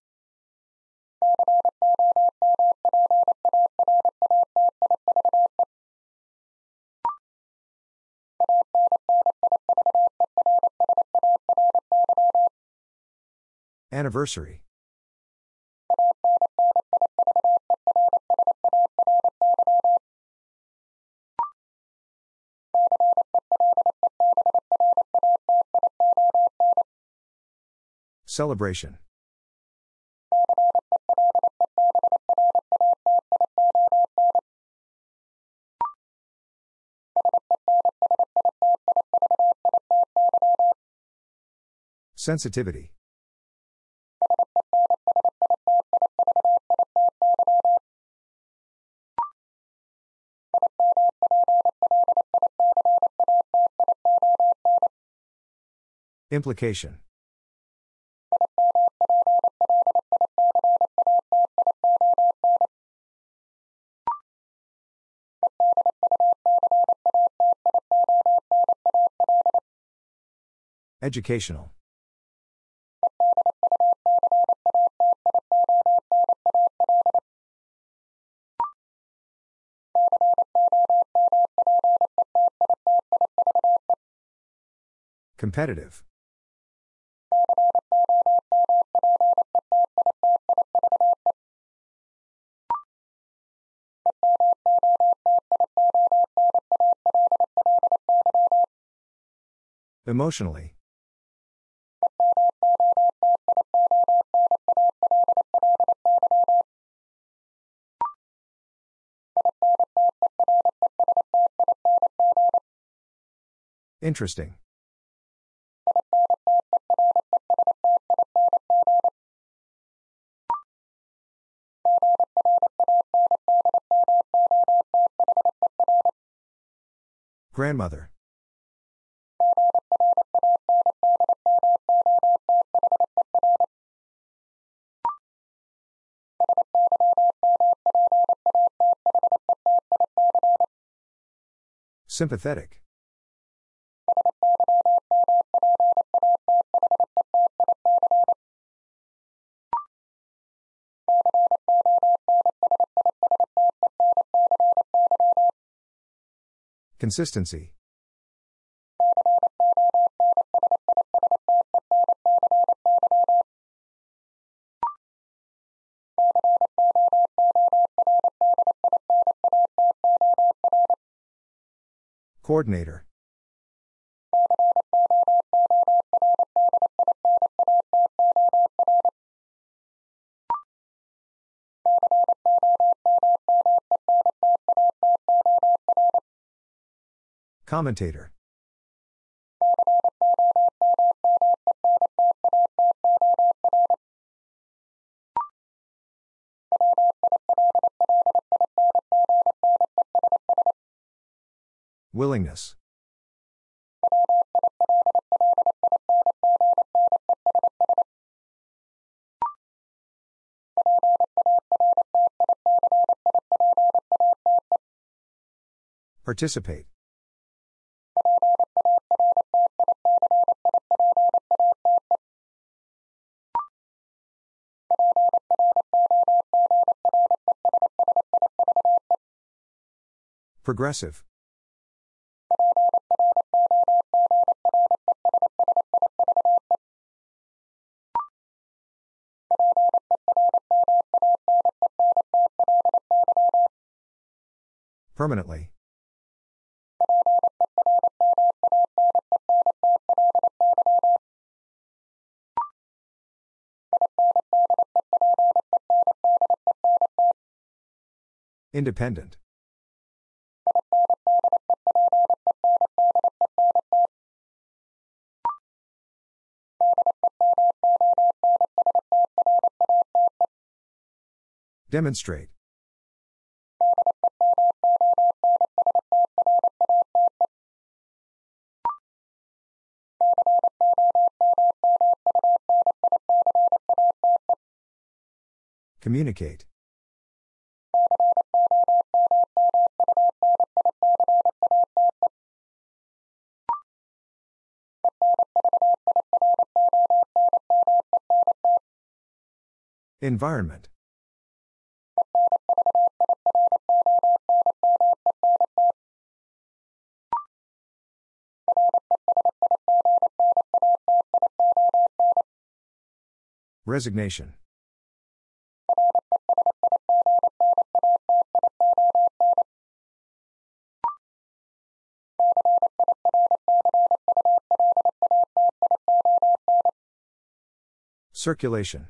Anniversary. Celebration. Sensitivity. Implication. Educational. Competitive. Emotionally. Interesting. Grandmother. Sympathetic. Consistency. Coordinator. Commentator. Willingness. Participate. Progressive. Permanently. Independent. Demonstrate. Communicate. Environment. Resignation. Circulation.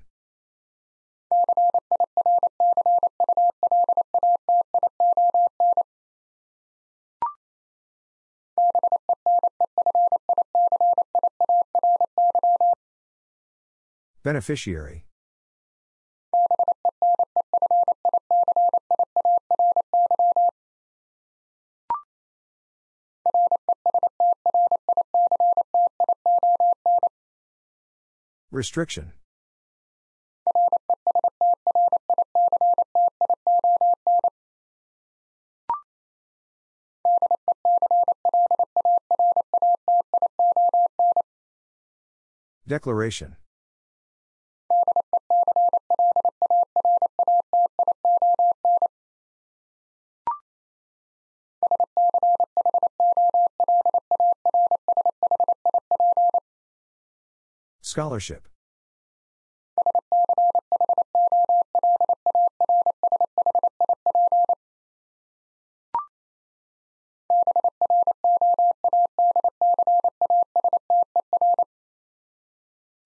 Beneficiary. Restriction. Declaration. Scholarship.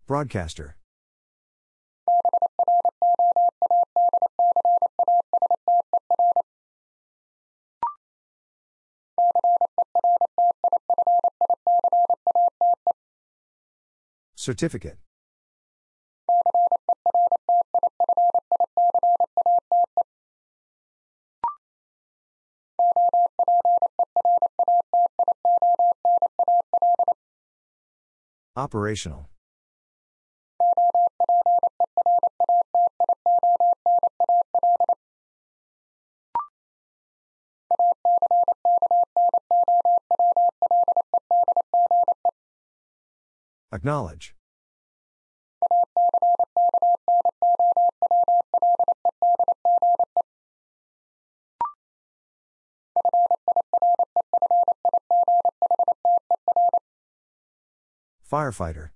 Broadcaster. Certificate. Operational. Acknowledge. Firefighter.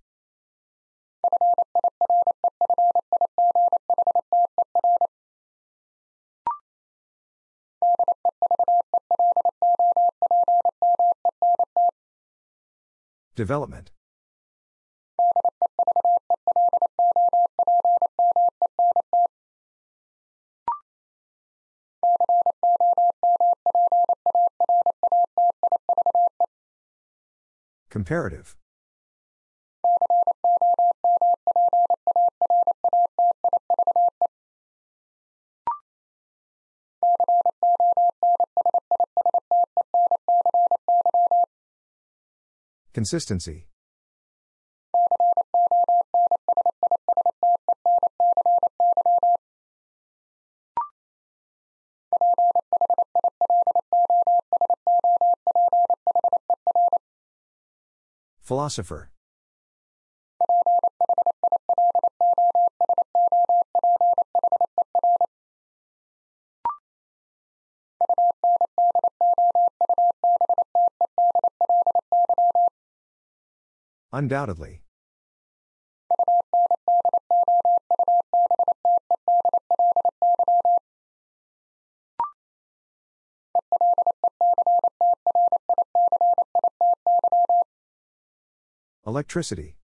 Development. Comparative. Consistency. Philosopher. Undoubtedly. Electricity.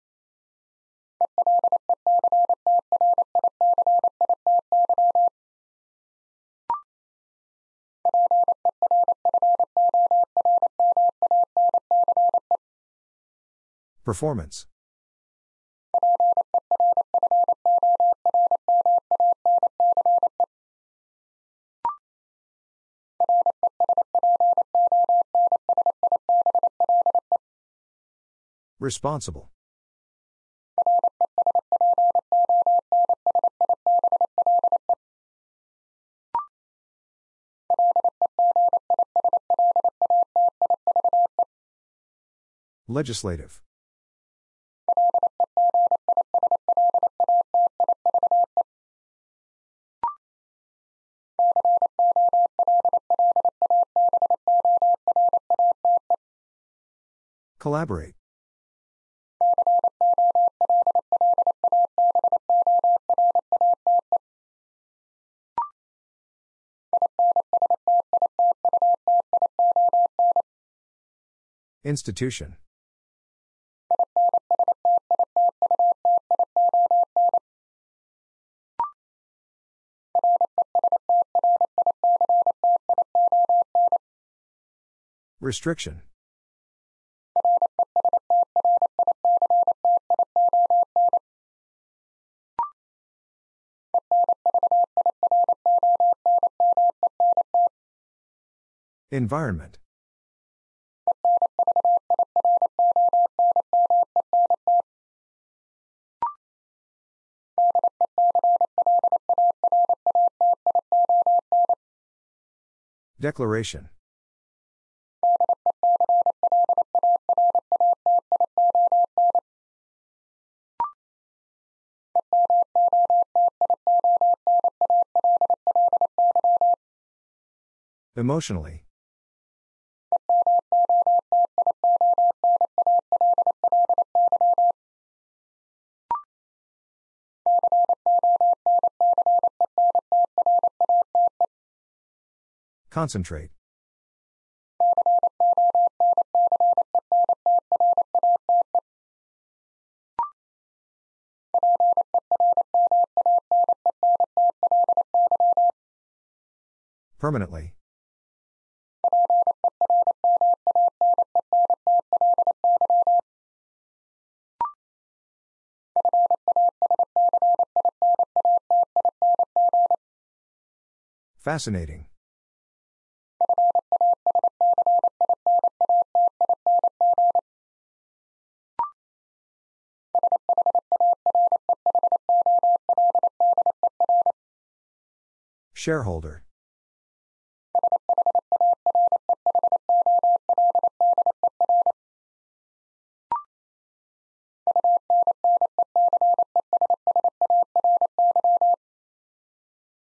Performance. Responsible. Legislative. Collaborate. Institution. Restriction. Environment. Declaration. Emotionally. Concentrate. Permanently. Fascinating. Shareholder.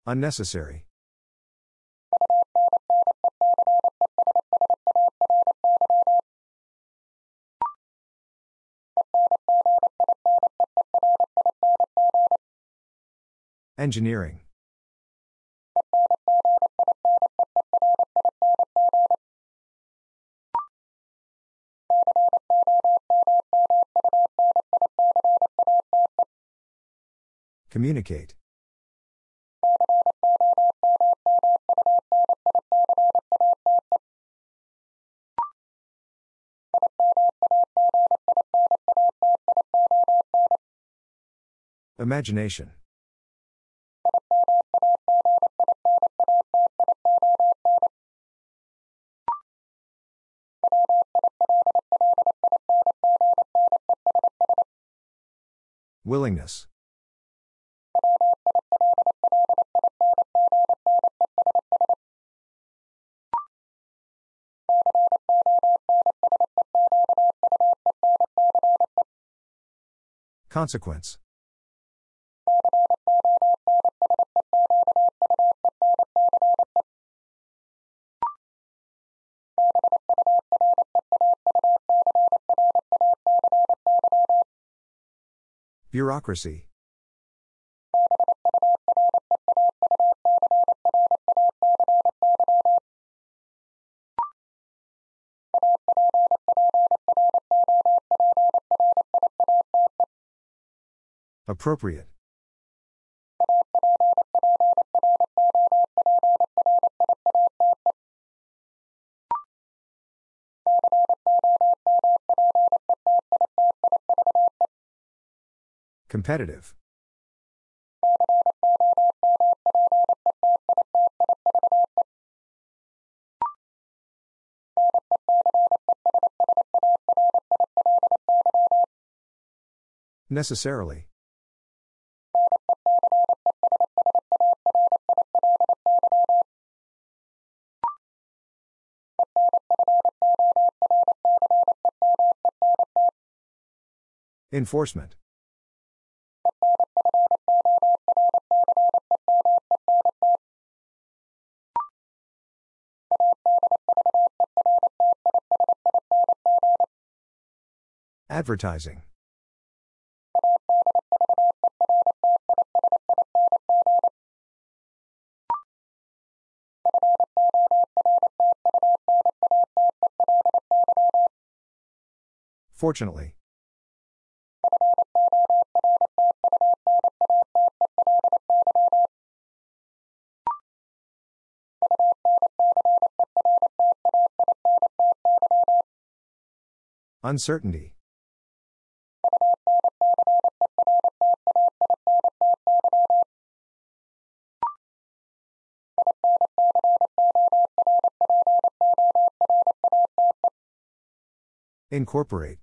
Unnecessary. Engineering. Communicate. Imagination. Willingness. Consequence. Bureaucracy. Appropriate. Competitive. Necessarily. Enforcement. Advertising. Fortunately. Uncertainty. Incorporate.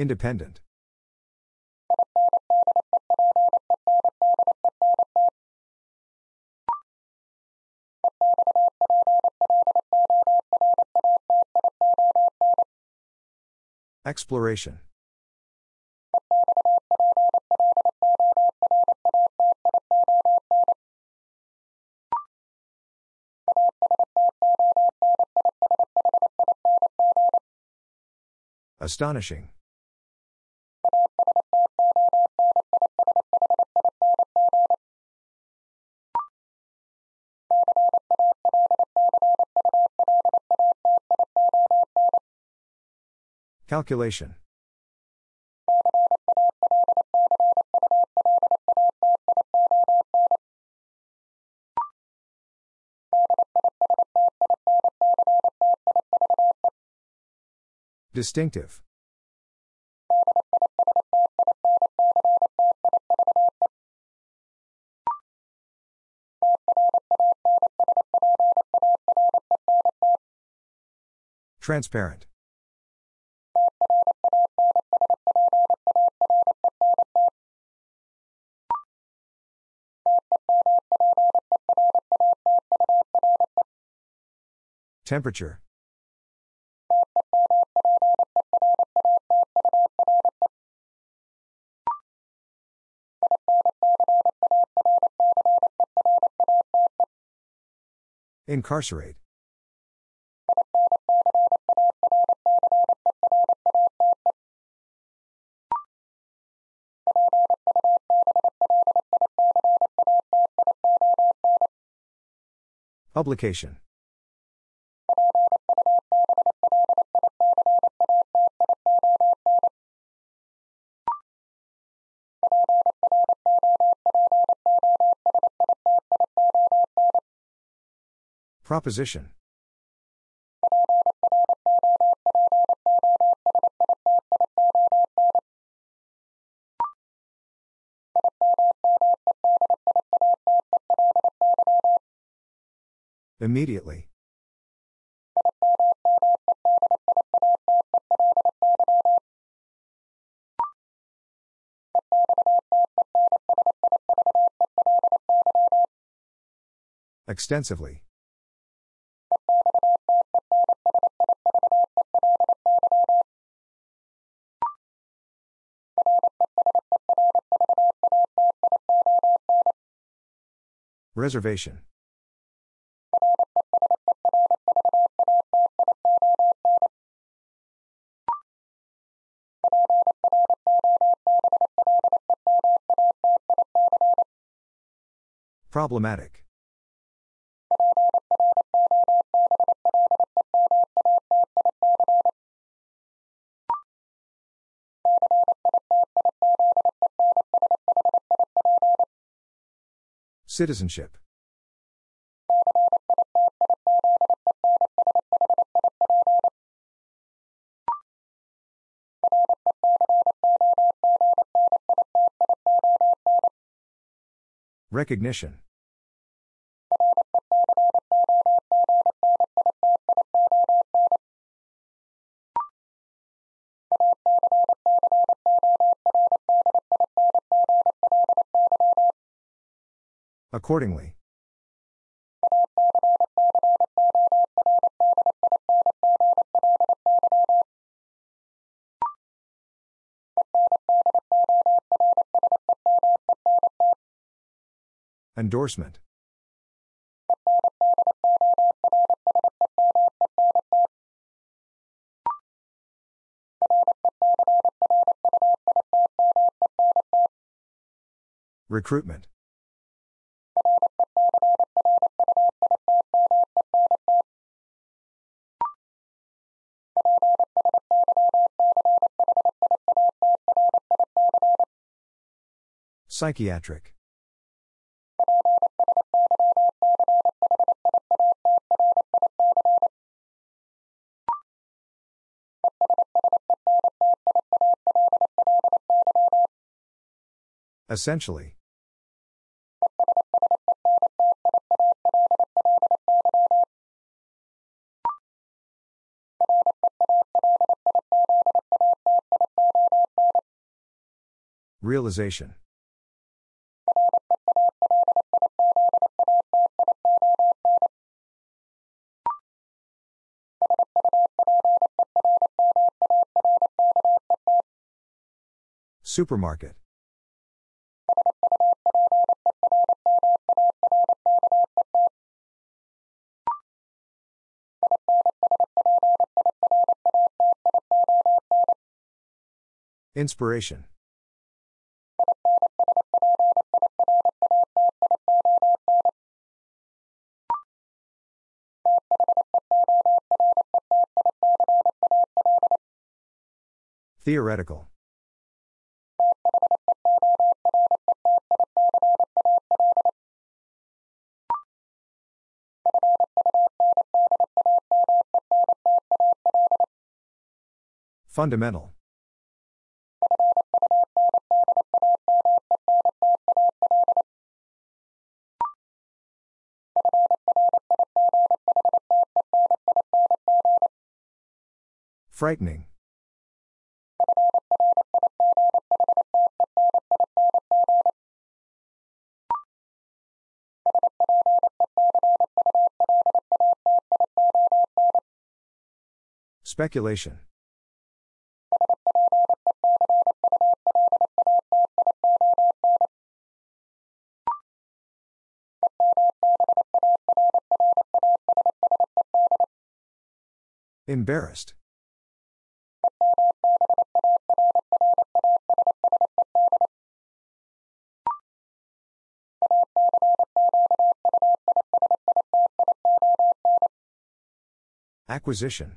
Independent. Exploration. Astonishing. Calculation. Distinctive. Transparent. Temperature. Incarcerate. Publication. Proposition. Immediately. Extensively. Reservation. Problematic. Citizenship. Recognition. Accordingly. Endorsement. Recruitment. Psychiatric. Essentially. Realization. Supermarket. Inspiration. Theoretical. Fundamental. Frightening. Speculation. Embarrassed. Acquisition.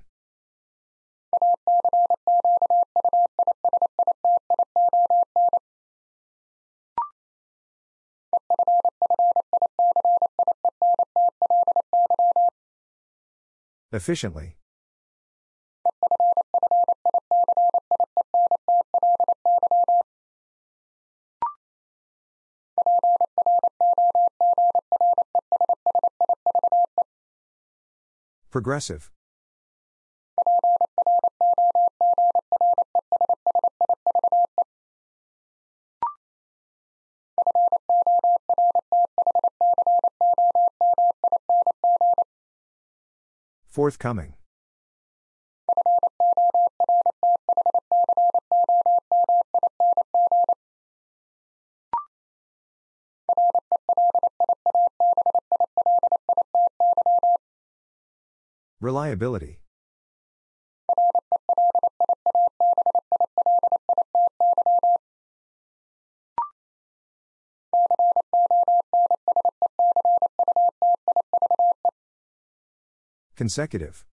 Efficiently. Progressive. Forthcoming. Reliability. Consecutive.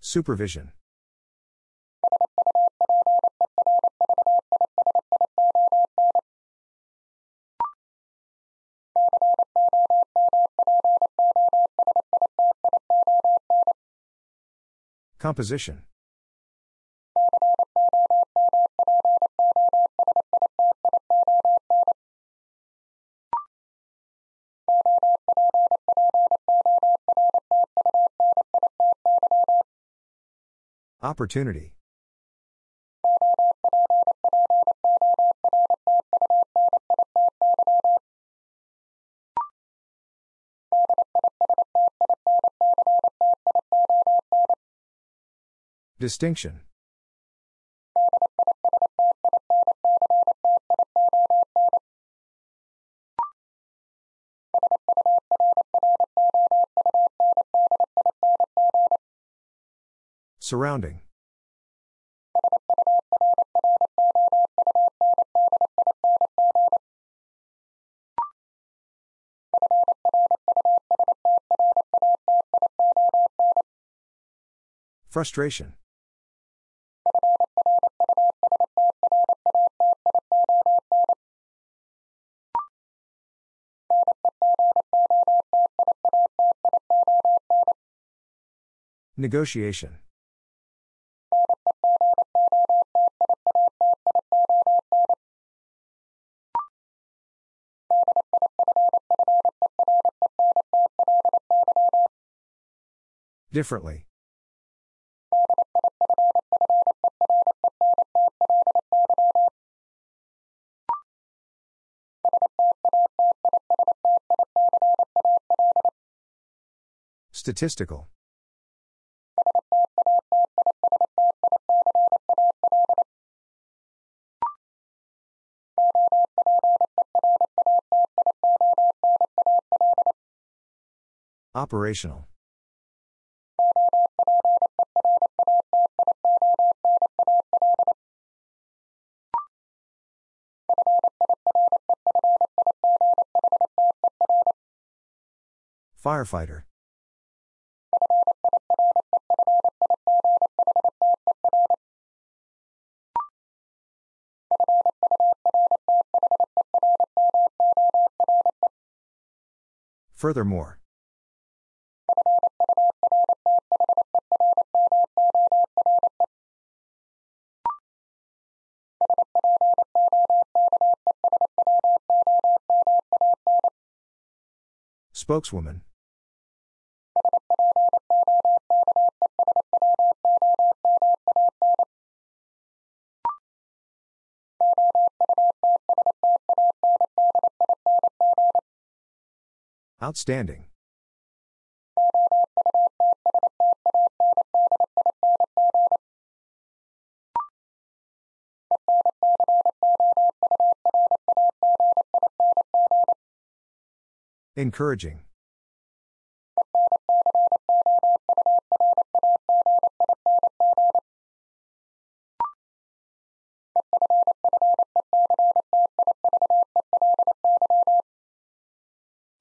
Supervision. Composition. Opportunity. Distinction. Surrounding. Frustration. Negotiation. Differently. Statistical. Operational. Firefighter. Furthermore. Spokeswoman. Outstanding. Encouraging.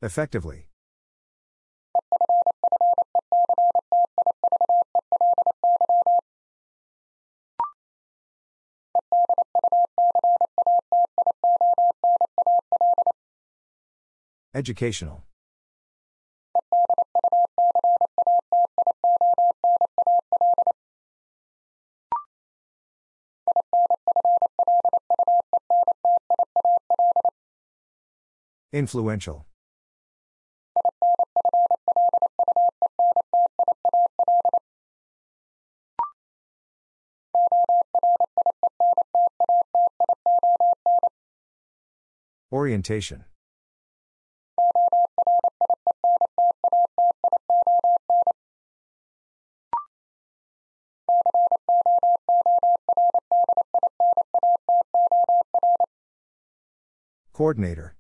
Effectively. Educational. Influential. Orientation. Coordinator.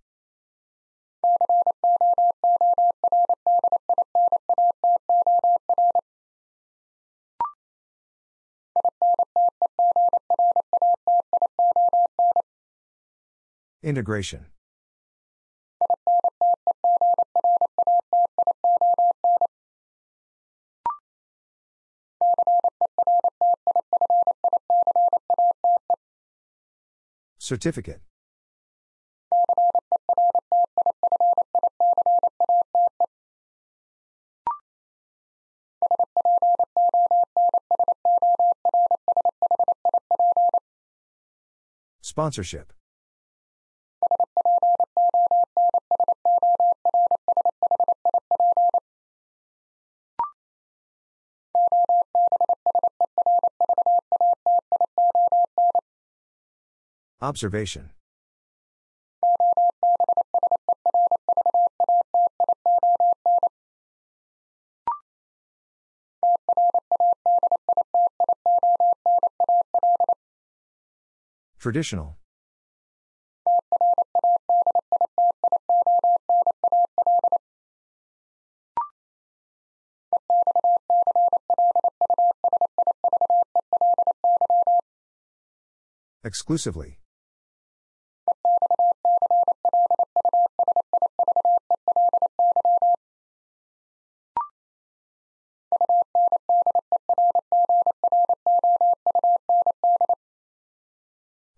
Integration. Certificate. Sponsorship. Observation. Traditional. Exclusively.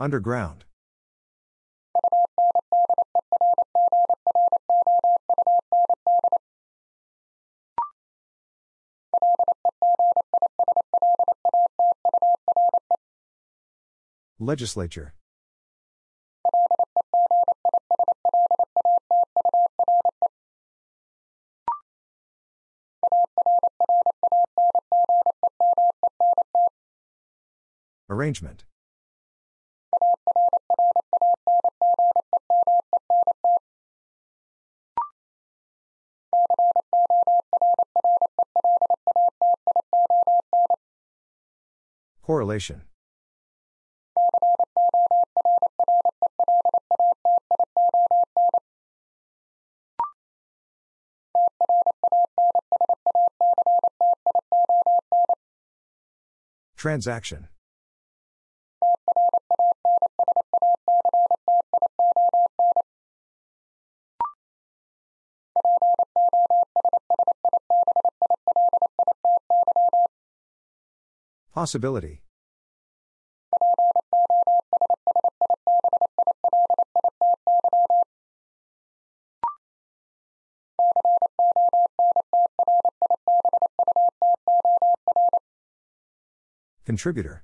Underground. Legislature. Arrangement. Correlation. Transaction. Possibility. Contributor.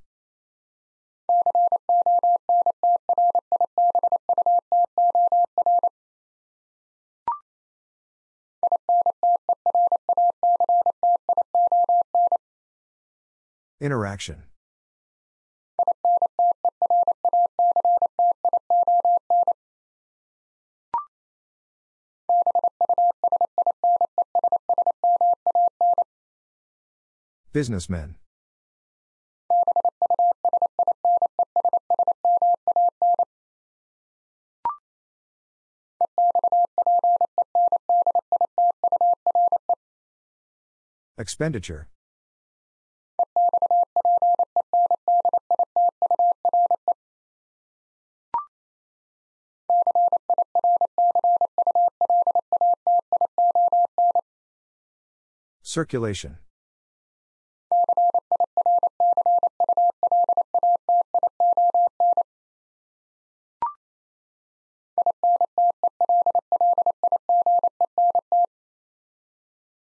Interaction. Businessmen. Expenditure. Circulation.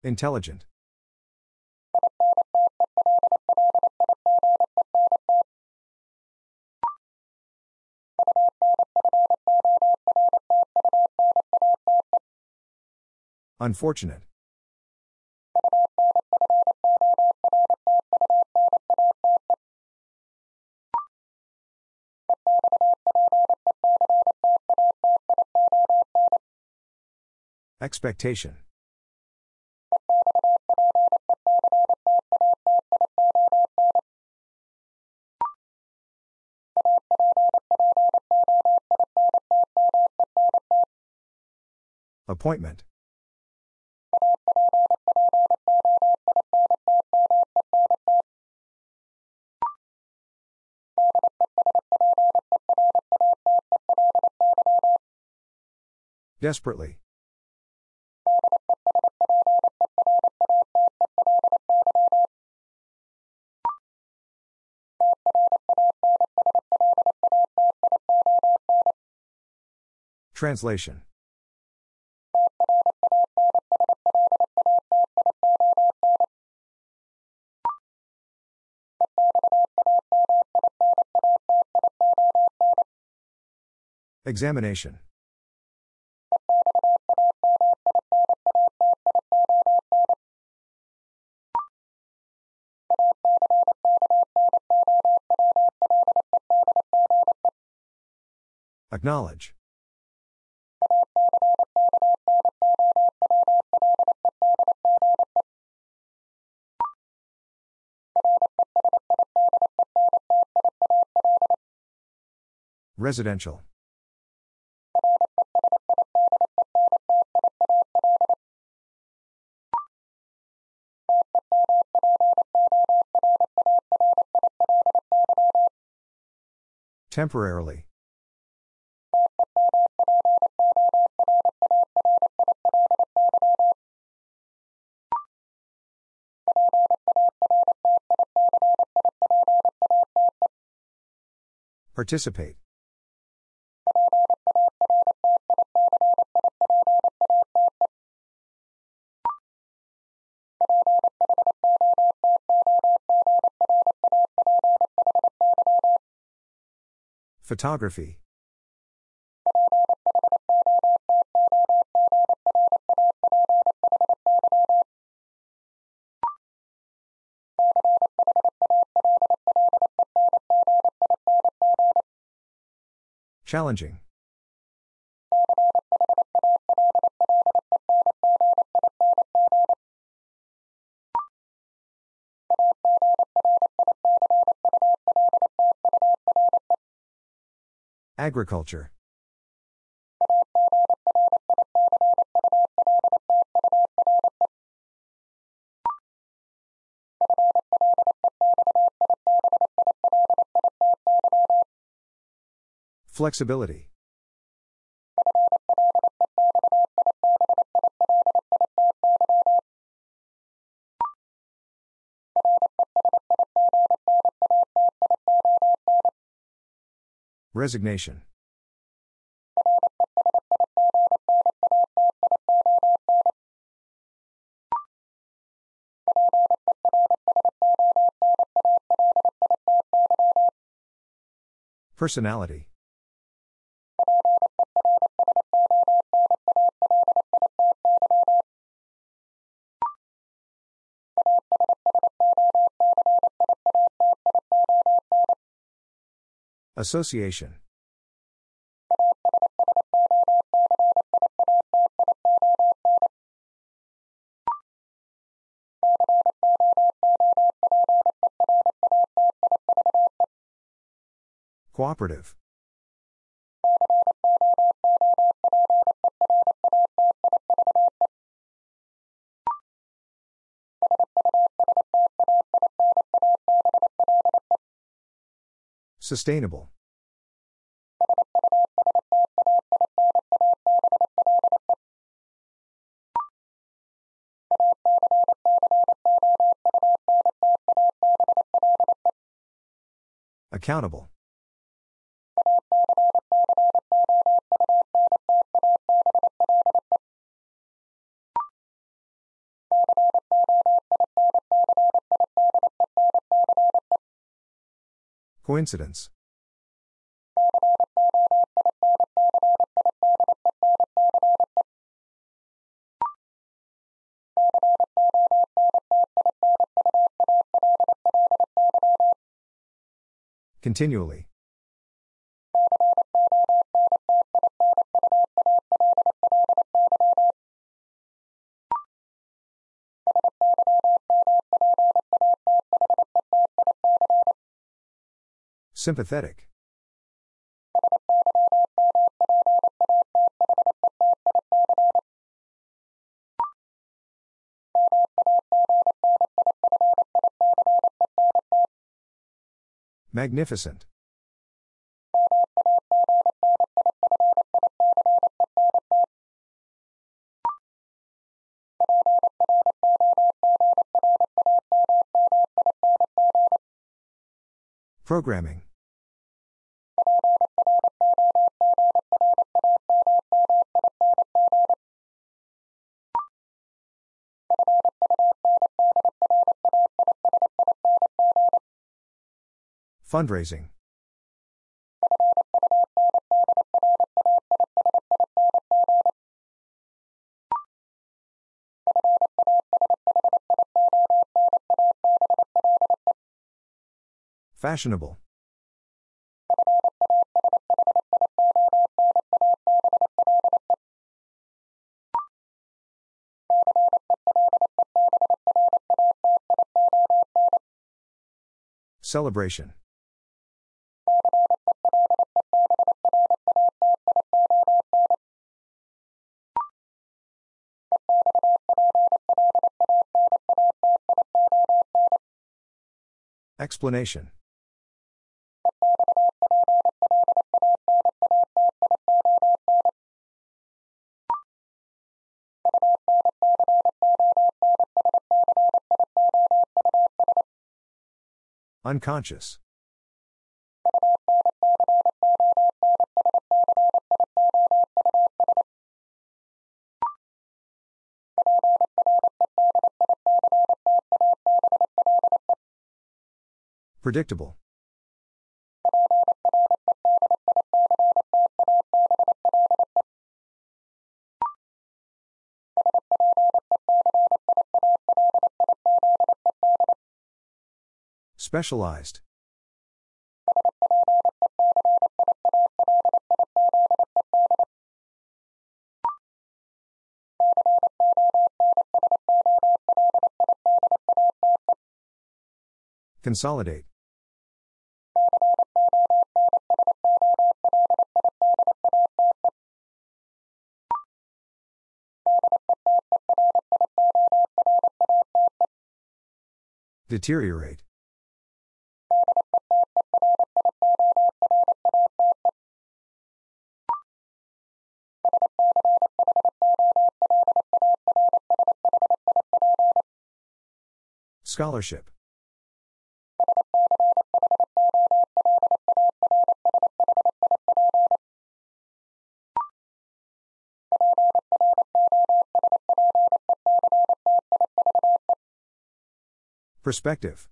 Intelligent. Unfortunate. Expectation. Appointment. Desperately. Translation. Examination. Acknowledge. Residential. Temporarily. Participate. Photography. Challenging. Agriculture. Flexibility. Resignation. Personality. Association. Cooperative. Sustainable. Accountable. Coincidence. Continually. Sympathetic. Magnificent. Programming. Fundraising. Fashionable. Celebration. Explanation. Unconscious. Predictable. Specialized. Consolidate. Deteriorate. Scholarship. Perspective.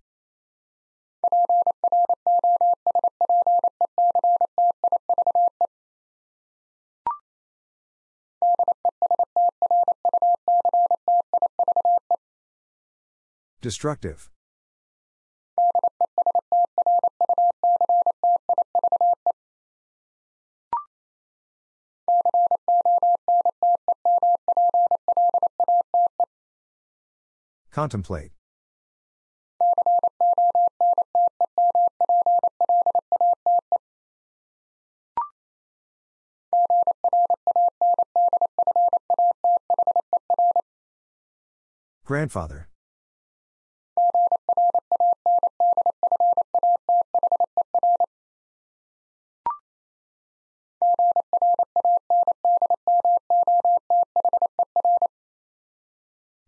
Destructive. Contemplate. Grandfather.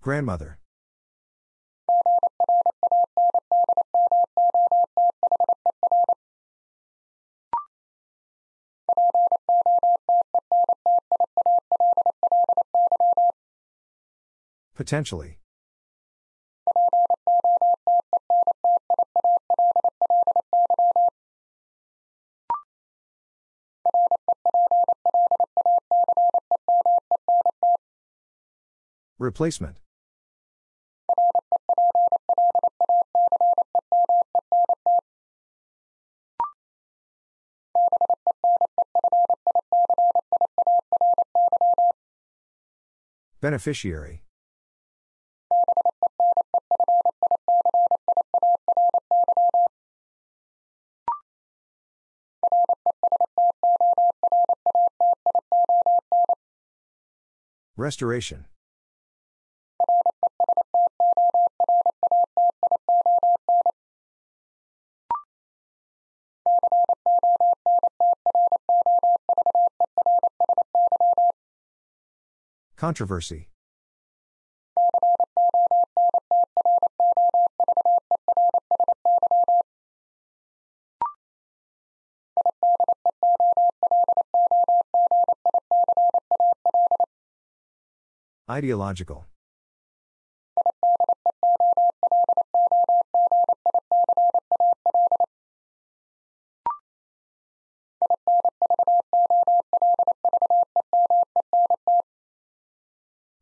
Grandmother. Potentially. Replacement. Beneficiary. Restoration. Controversy. Ideological.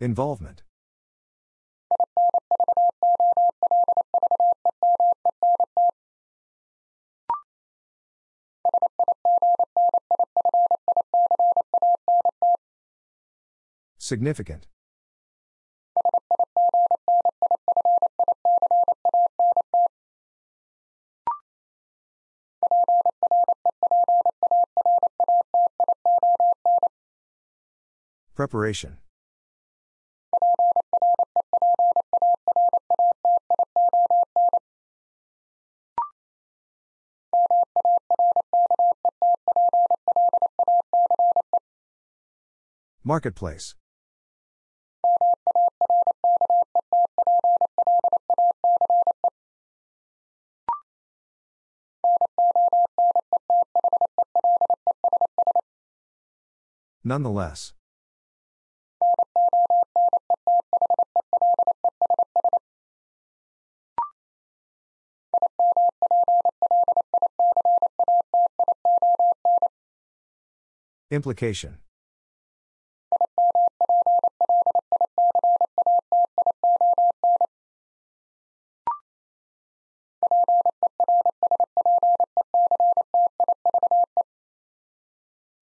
Involvement. Significant. Preparation. Marketplace. Nonetheless. Implication.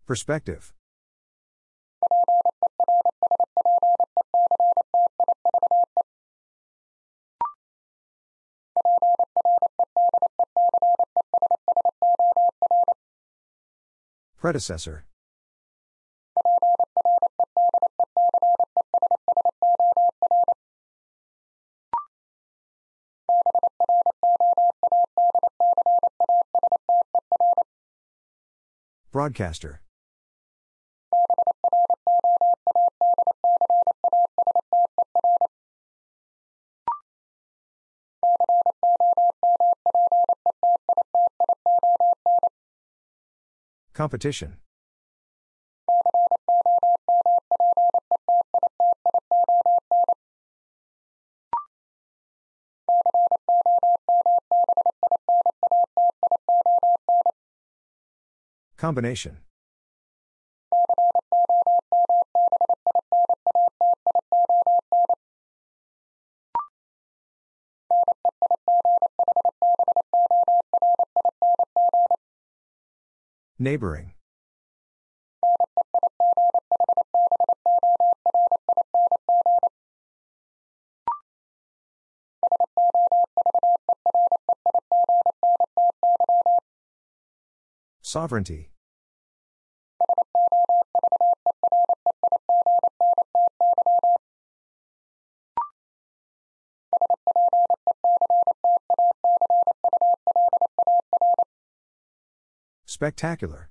Perspective. Predecessor. Broadcaster. Competition. Combination. Neighboring. Sovereignty. Spectacular.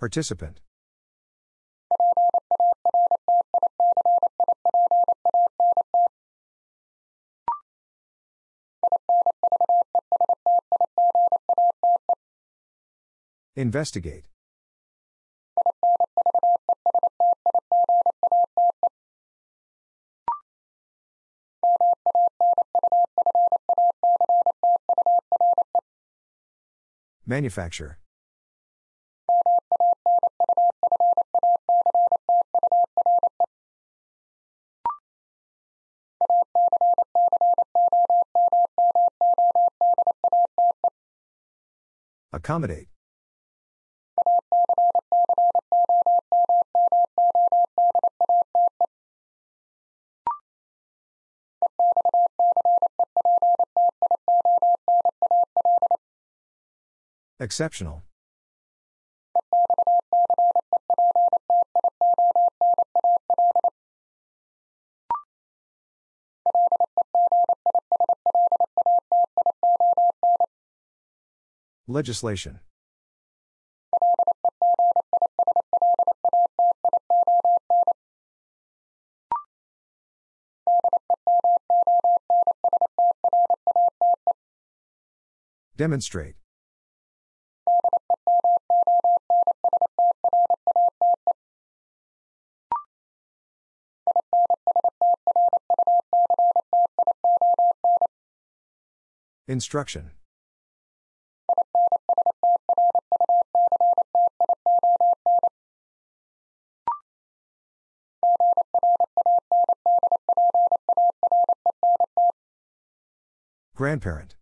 Participant. Investigate. Manufacture. Accommodate. Exceptional. Legislation. Demonstrate. Instruction. Grandparent.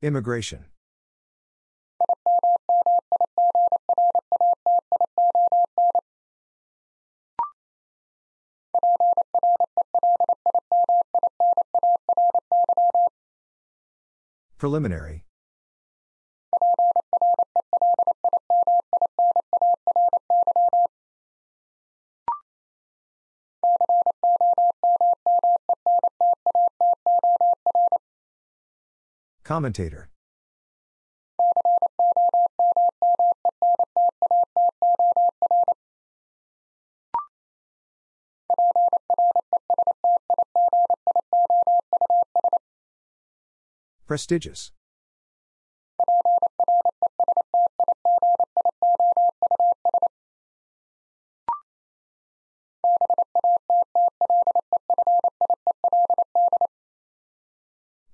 Immigration. Preliminary. Commentator. Prestigious.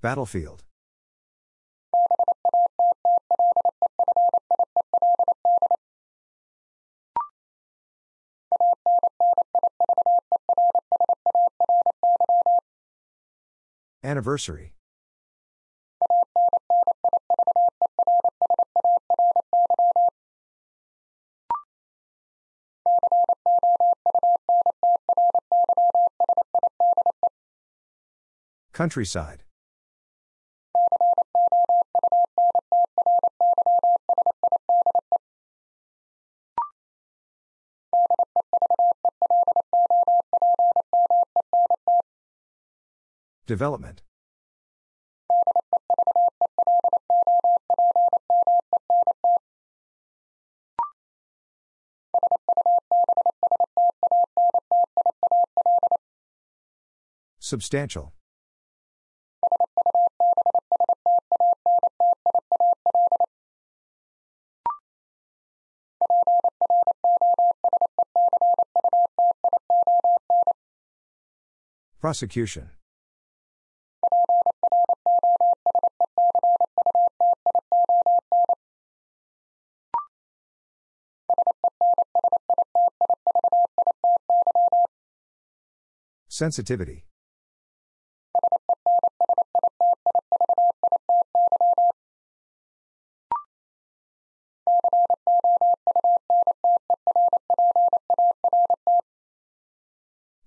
Battlefield. Anniversary. Countryside. Development. Substantial. Prosecution. Sensitivity.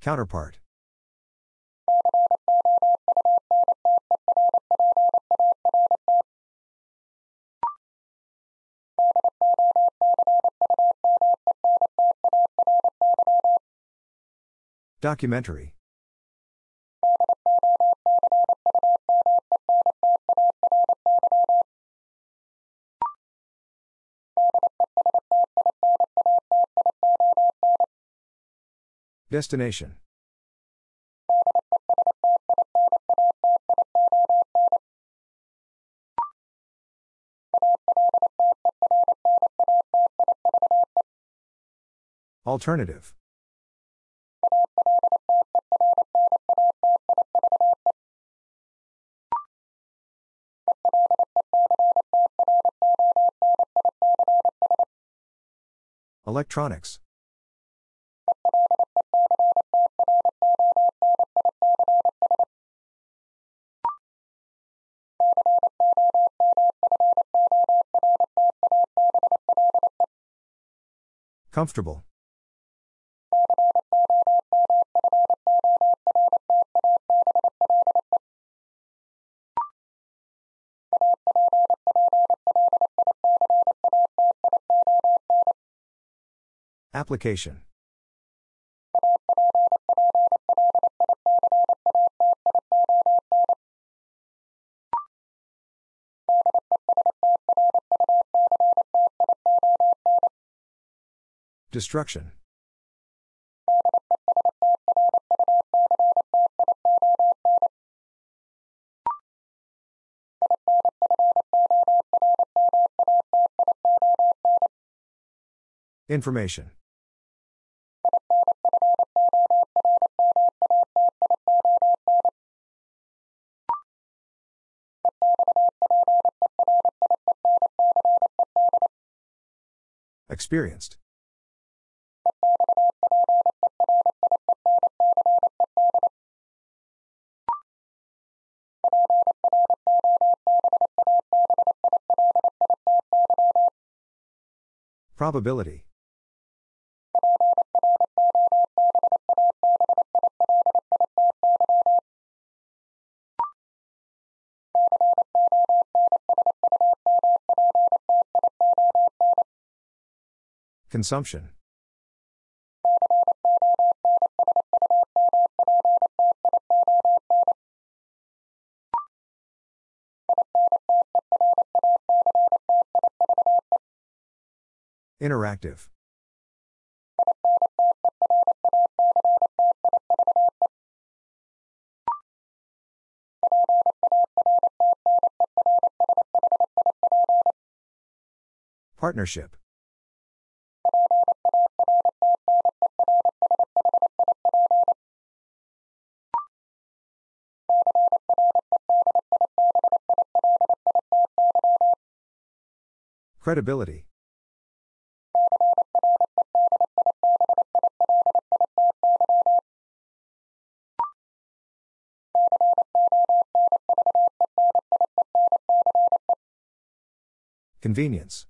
Counterpart. Documentary. Destination. Alternative. Electronics. Comfortable. Application. Destruction. Information. Experienced. Probability. Consumption. Interactive. Partnership. Credibility. Convenience.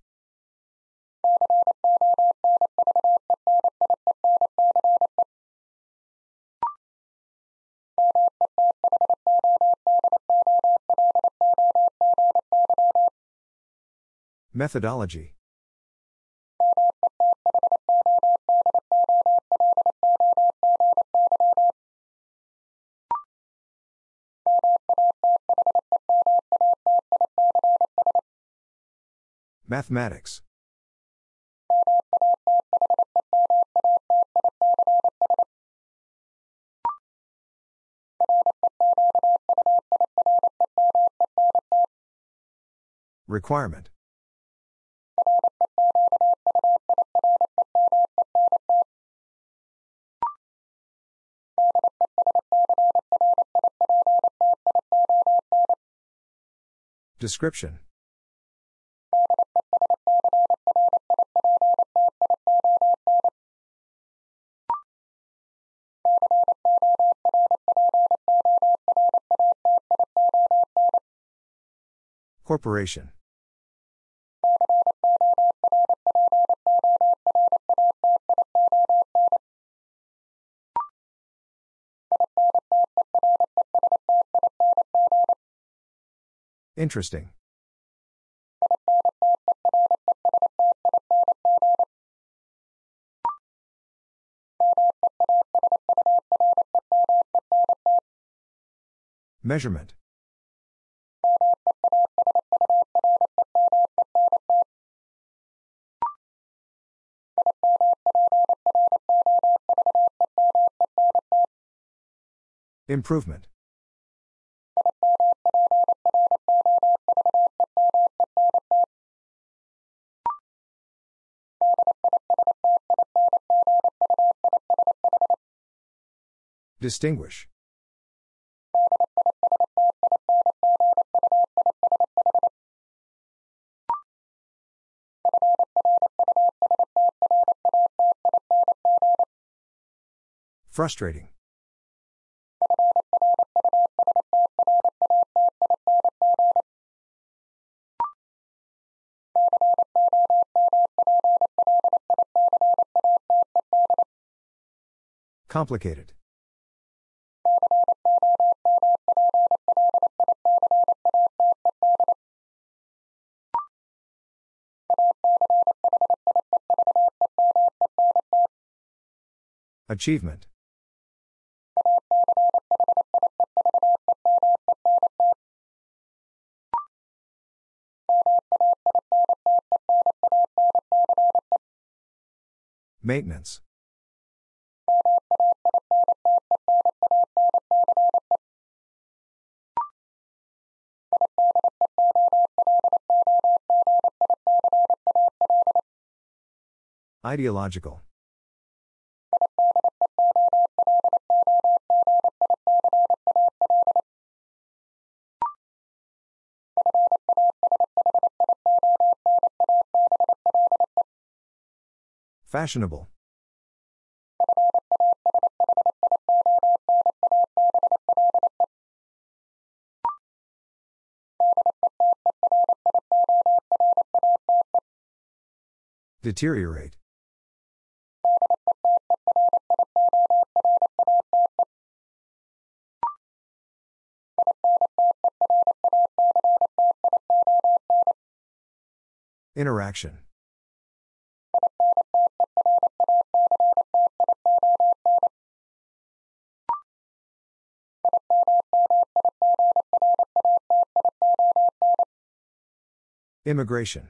Methodology. Mathematics. Requirement. Description. Corporation. Interesting. Measurement. Improvement. Distinguish. Frustrating. Complicated. Achievement. Maintenance. Ideological. Fashionable. Deteriorate. Interaction. Immigration.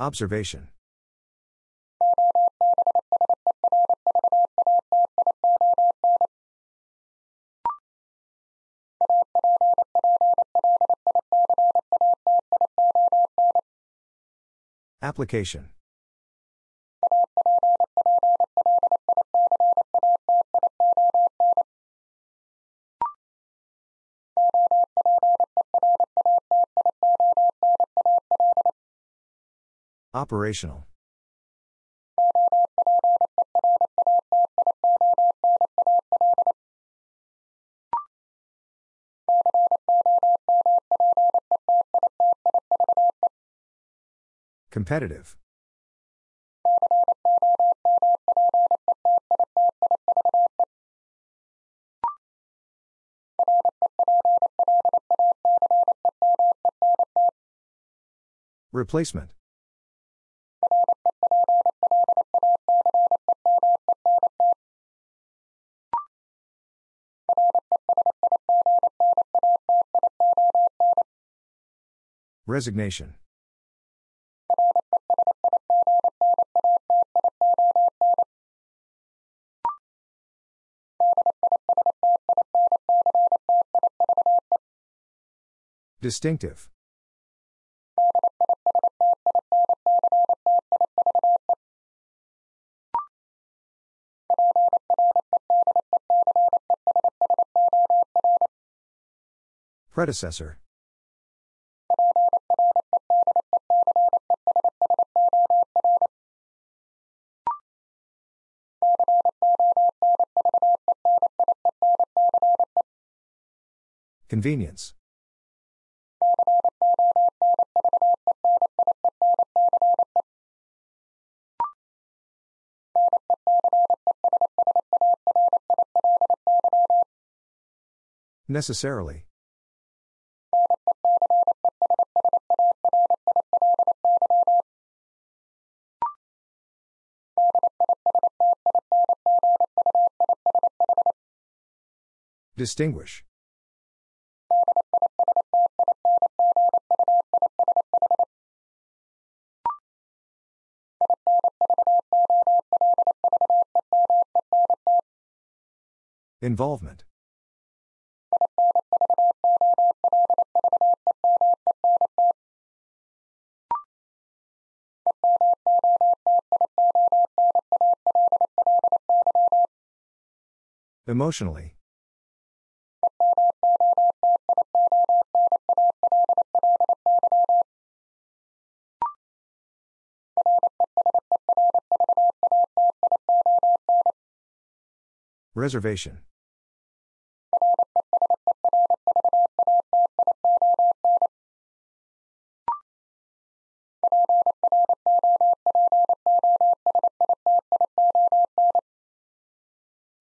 Observation. Application. Operational. Competitive. Replacement. Resignation. Distinctive. Predecessor. Convenience. Necessarily. Distinguish. Involvement. Emotionally. Reservation.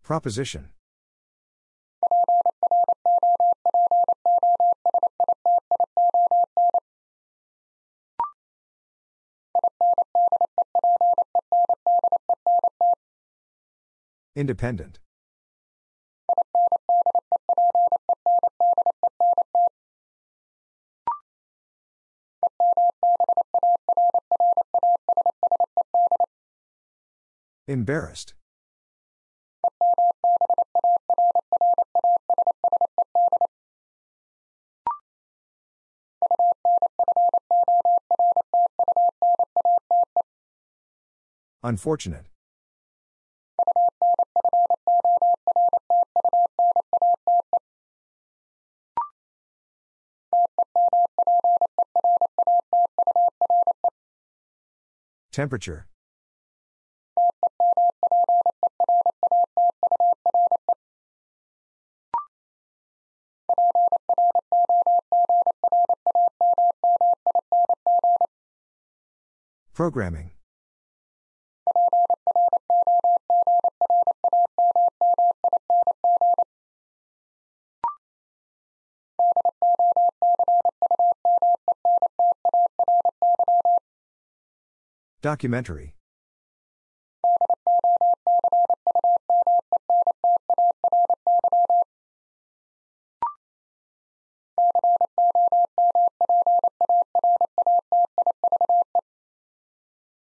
Proposition. Independent. Embarrassed. Unfortunate. Temperature. Programming. Documentary.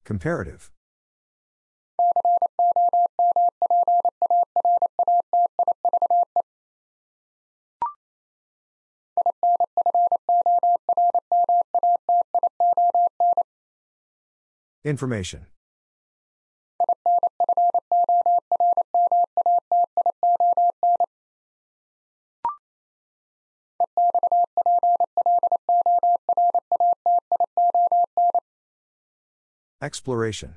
Comparative. Information. Exploration.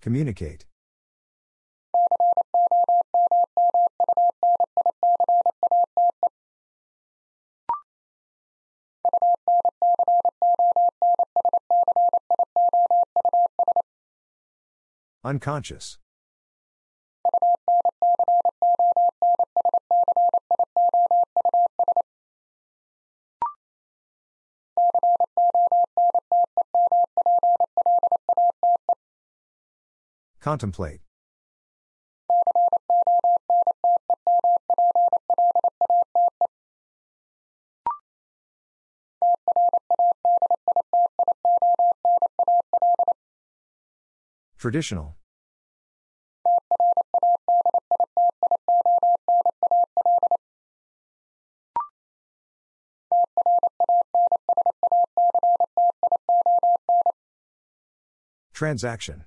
Communicate. Unconscious. Contemplate. Traditional. Transaction.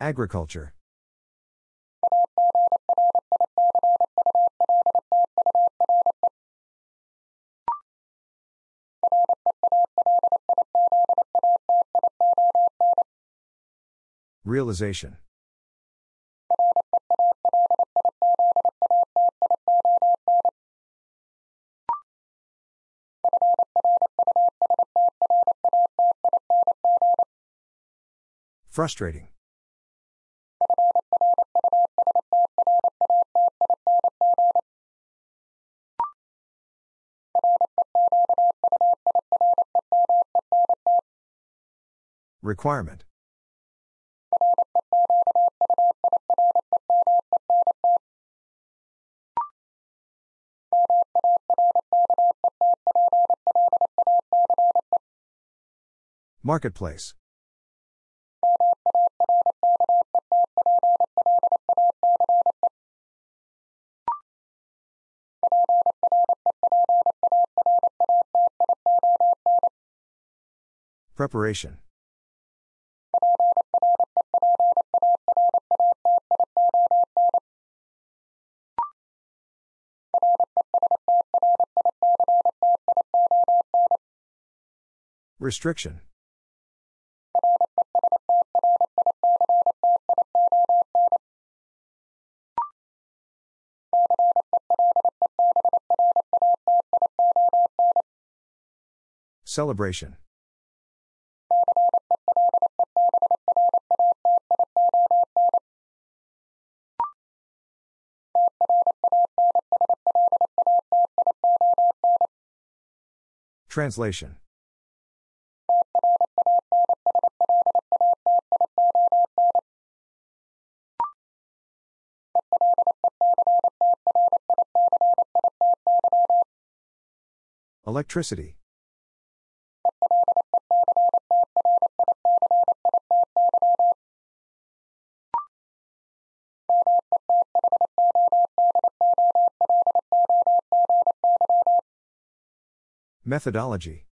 Agriculture. Realization. Frustrating. Requirement. Marketplace. Preparation. Restriction. Celebration. Translation. Electricity. Methodology.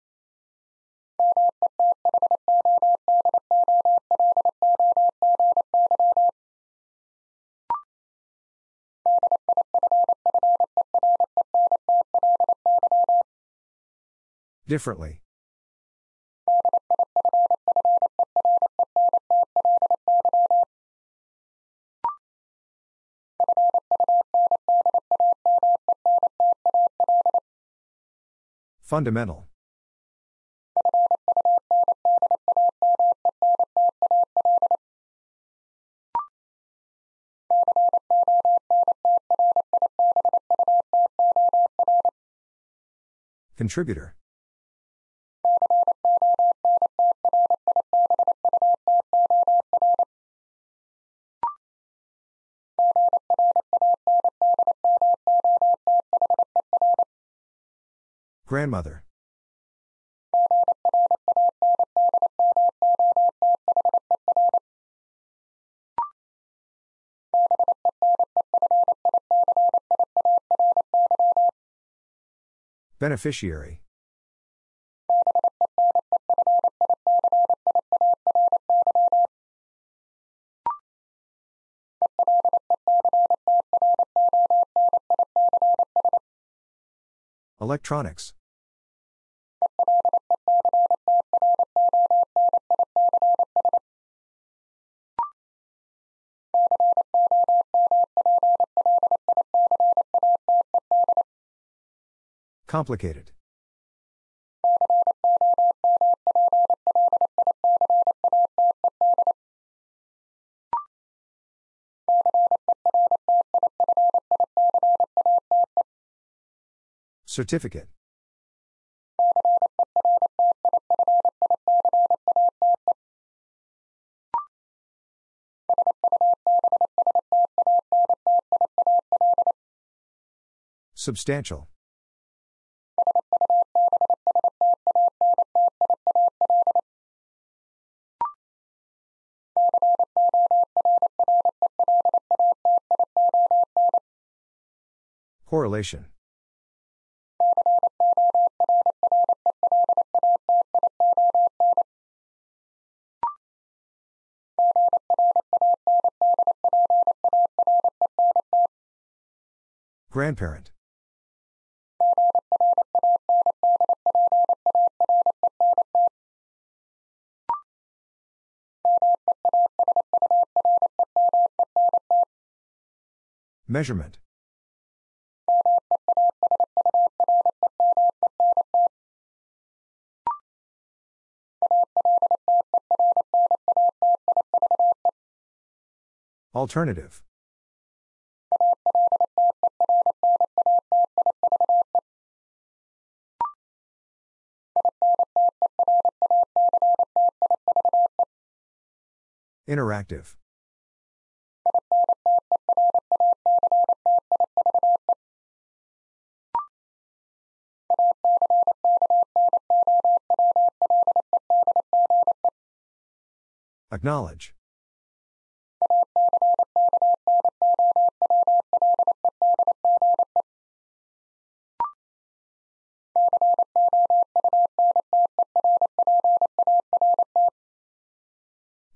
Differently. Fundamental. Contributor. Grandmother. Beneficiary. Electronics. Complicated. Certificate. Substantial. Correlation. Grandparent. Measurement. Alternative. Interactive. Acknowledge.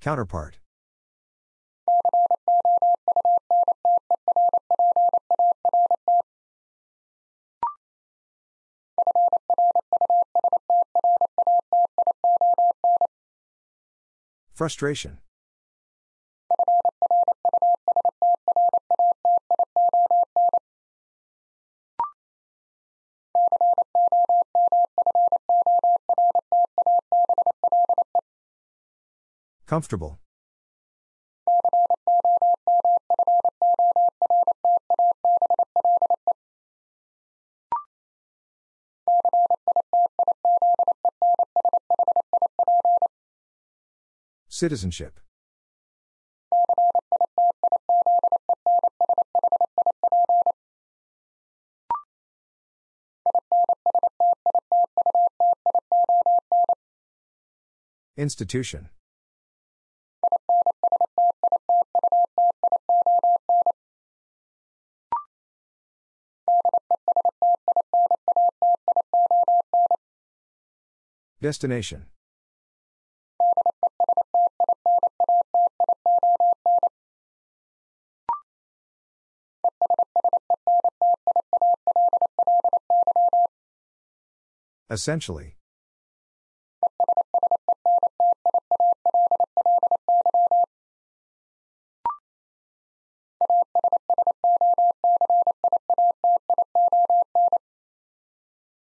Counterpart. Frustration. Comfortable. Citizenship. Institution. Destination. Essentially.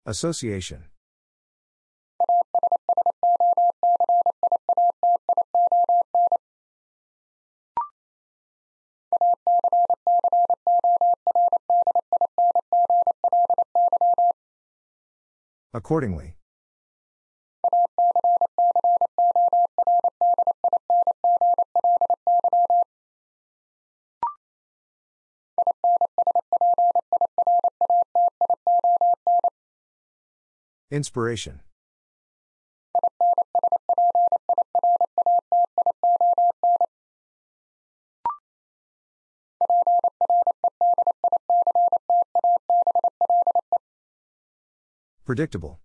Association. Accordingly. Inspiration. Predictable.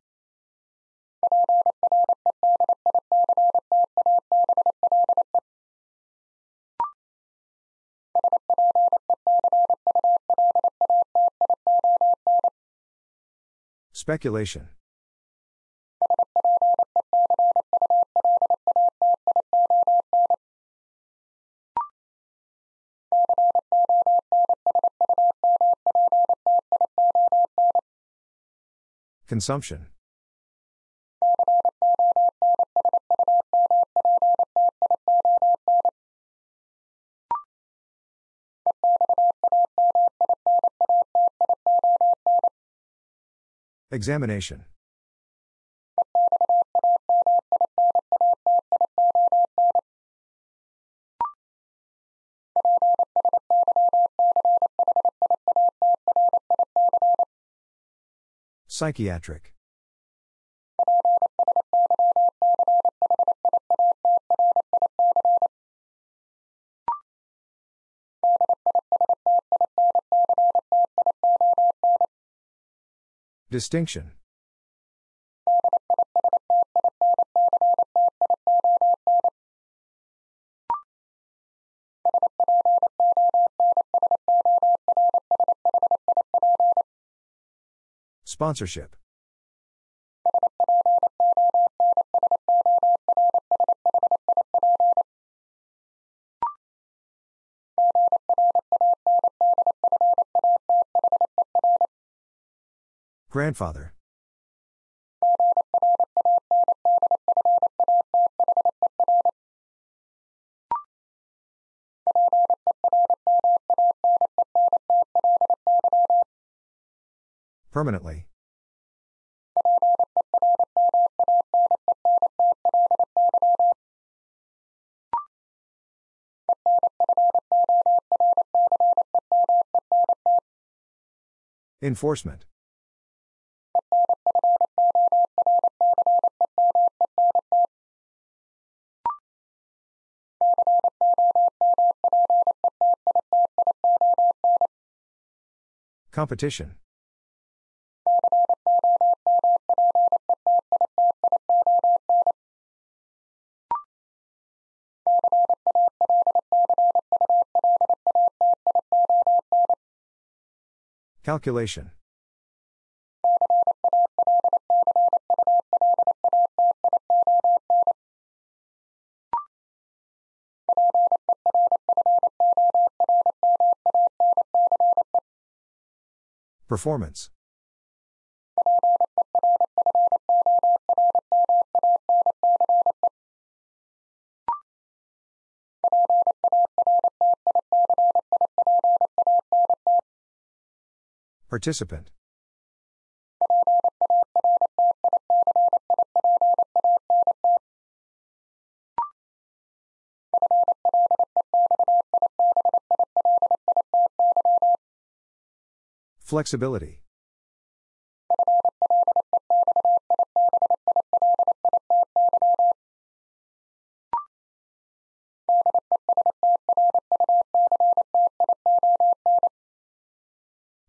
Speculation. Consumption. Examination. Psychiatric. Distinction. Sponsorship. Grandfather. Permanently. Enforcement. Competition. Calculation. Performance. Participant. Flexibility.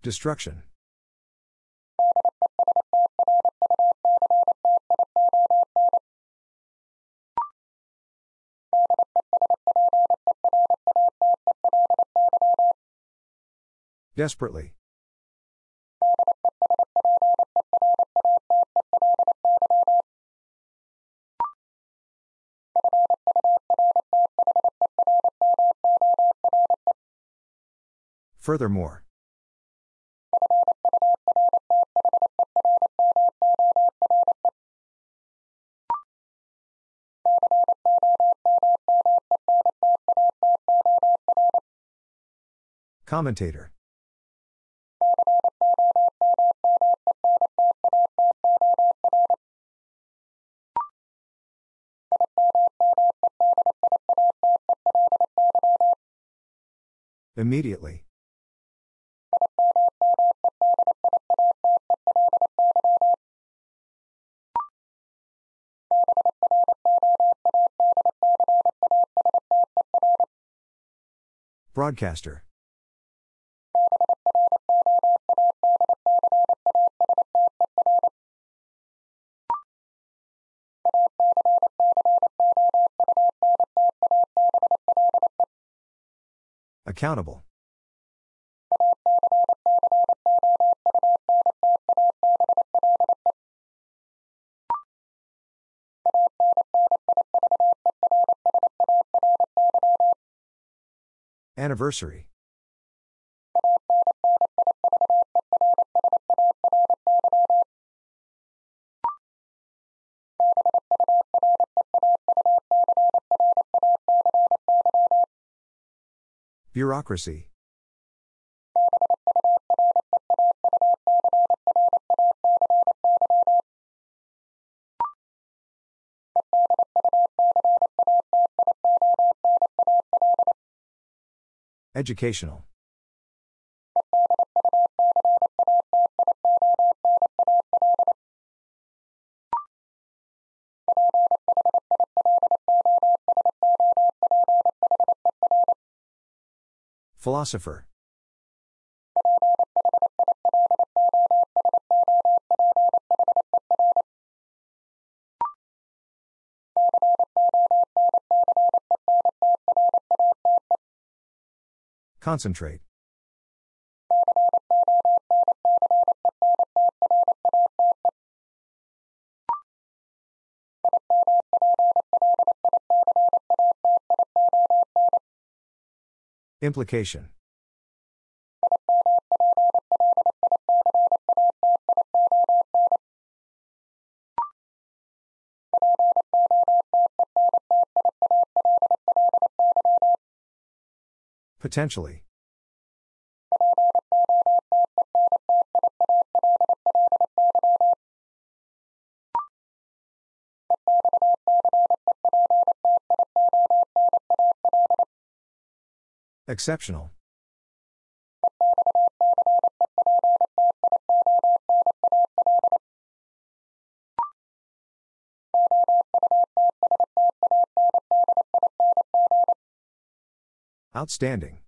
Destruction. Desperately. Furthermore. Commentator. Immediately. Broadcaster. Accountable. Anniversary. Bureaucracy. Educational. Philosopher. Concentrate. Implication. Potentially. Exceptional. Outstanding.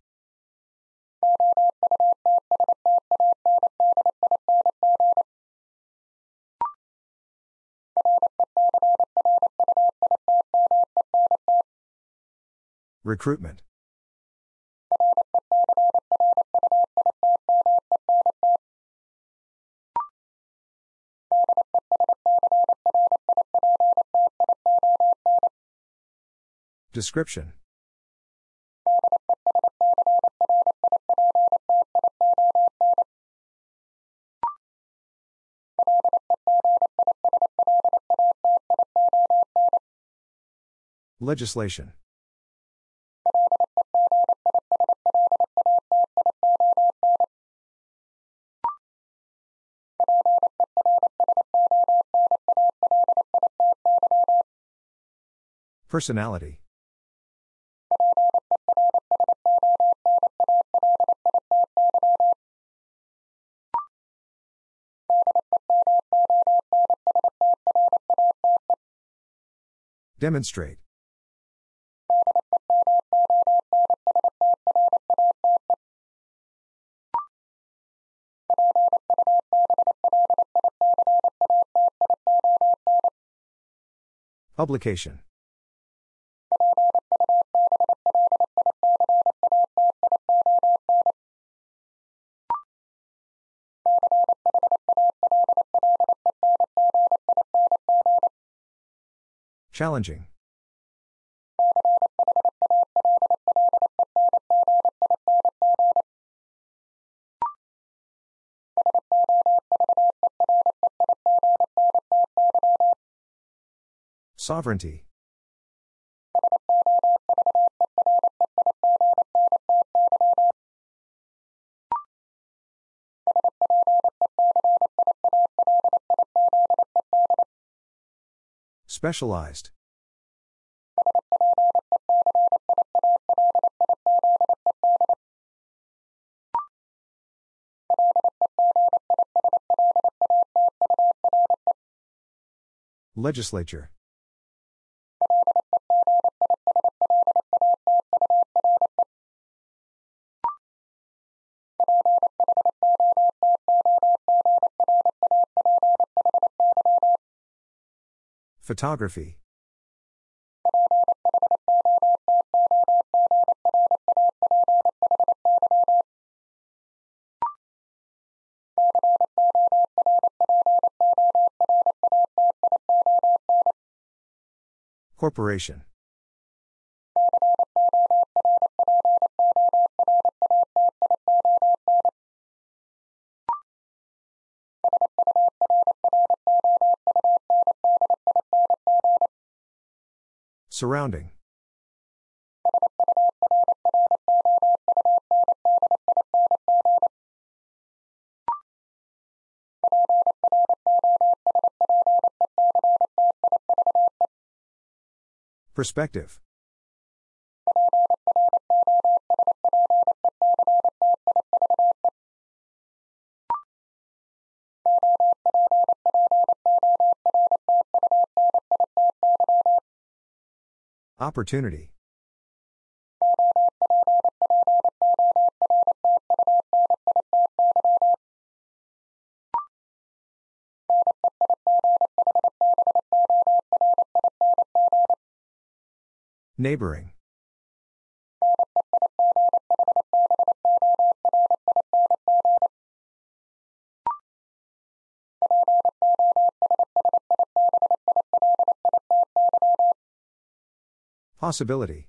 Recruitment. Description. Legislation. Personality. Demonstrate. Publication. Challenging. Sovereignty. Specialized. Legislature. Photography. Corporation. Surrounding. Perspective. Opportunity. Neighboring. Possibility.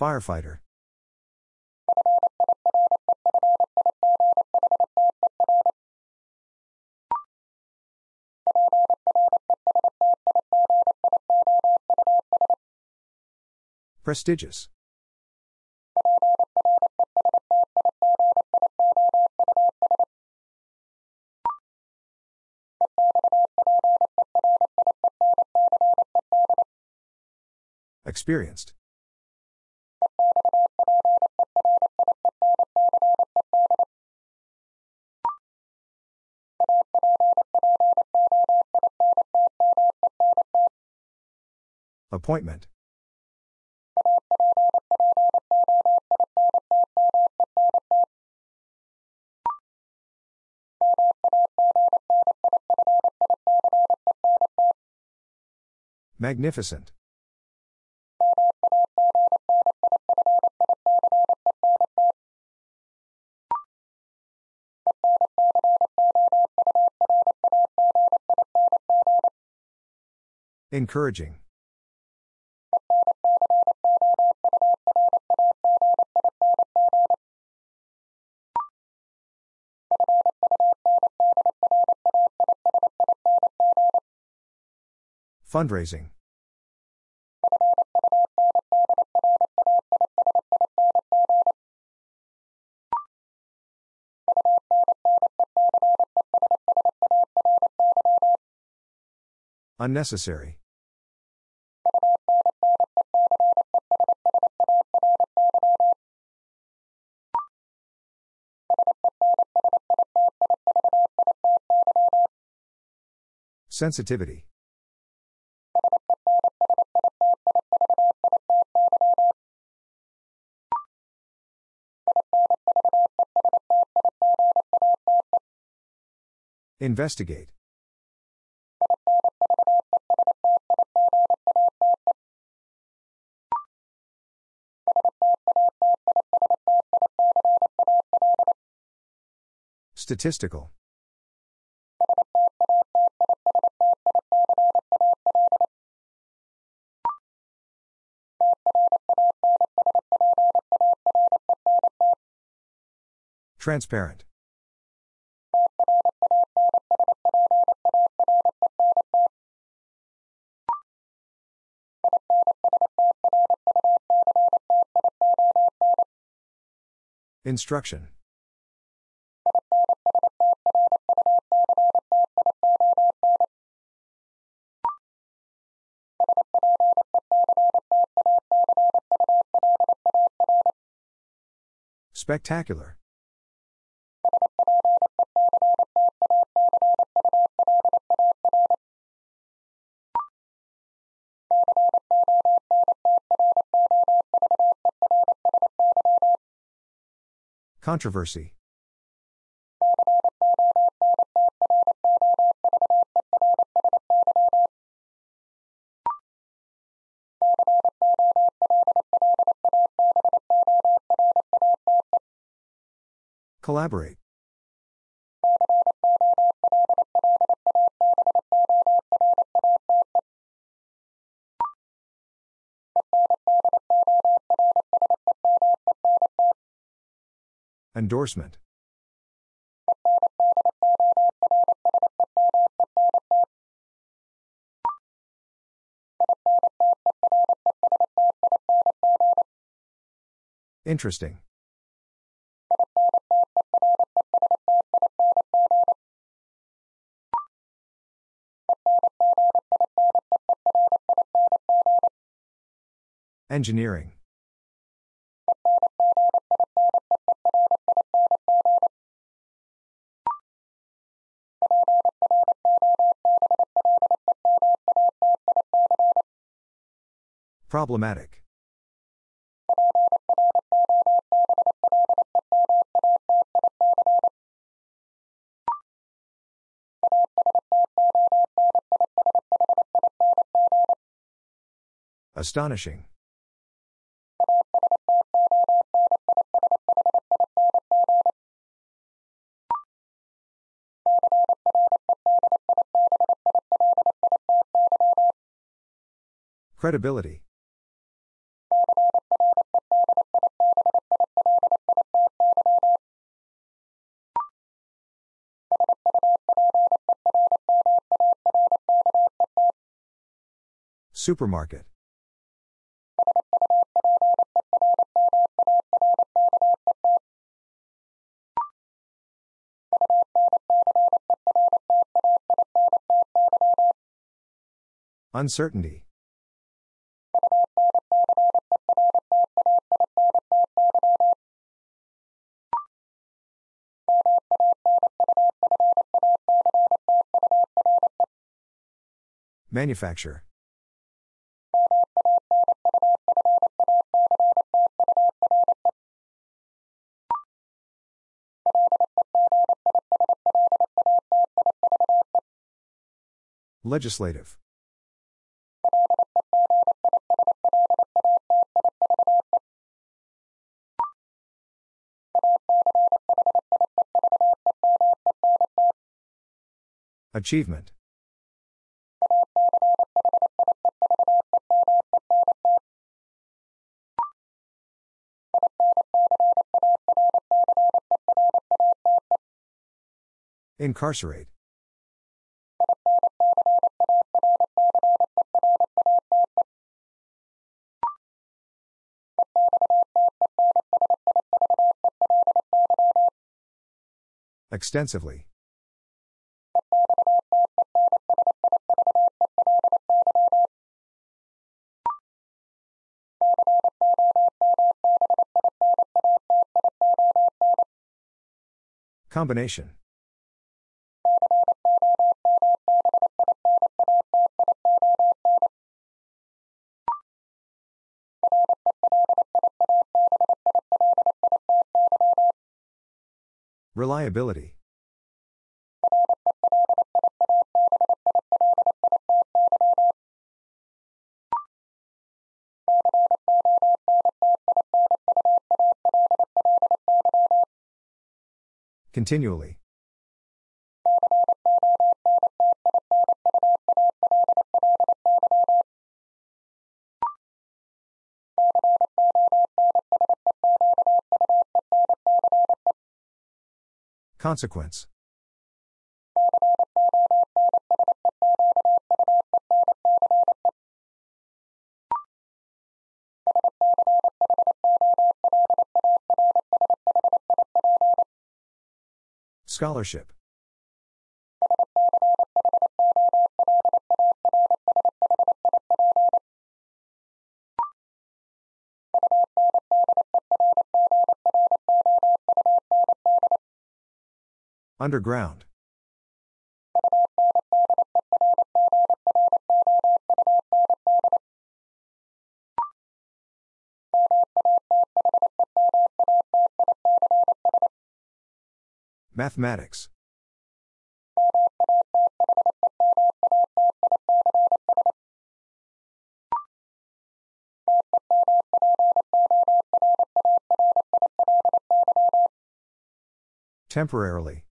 Firefighter. Prestigious. Experienced. Appointment. Magnificent. Encouraging. Fundraising. Unnecessary. Sensitivity. Investigate. Statistical. Transparent. Instruction. Spectacular. Controversy. Collaborate. Endorsement. Interesting. Engineering. Problematic. Astonishing. Credibility. Supermarket. Uncertainty. Manufacture. Legislative. Achievement. Incarcerate. Extensively. Combination. Reliability. Continually. Consequence. Scholarship. Underground. Mathematics. Temporarily.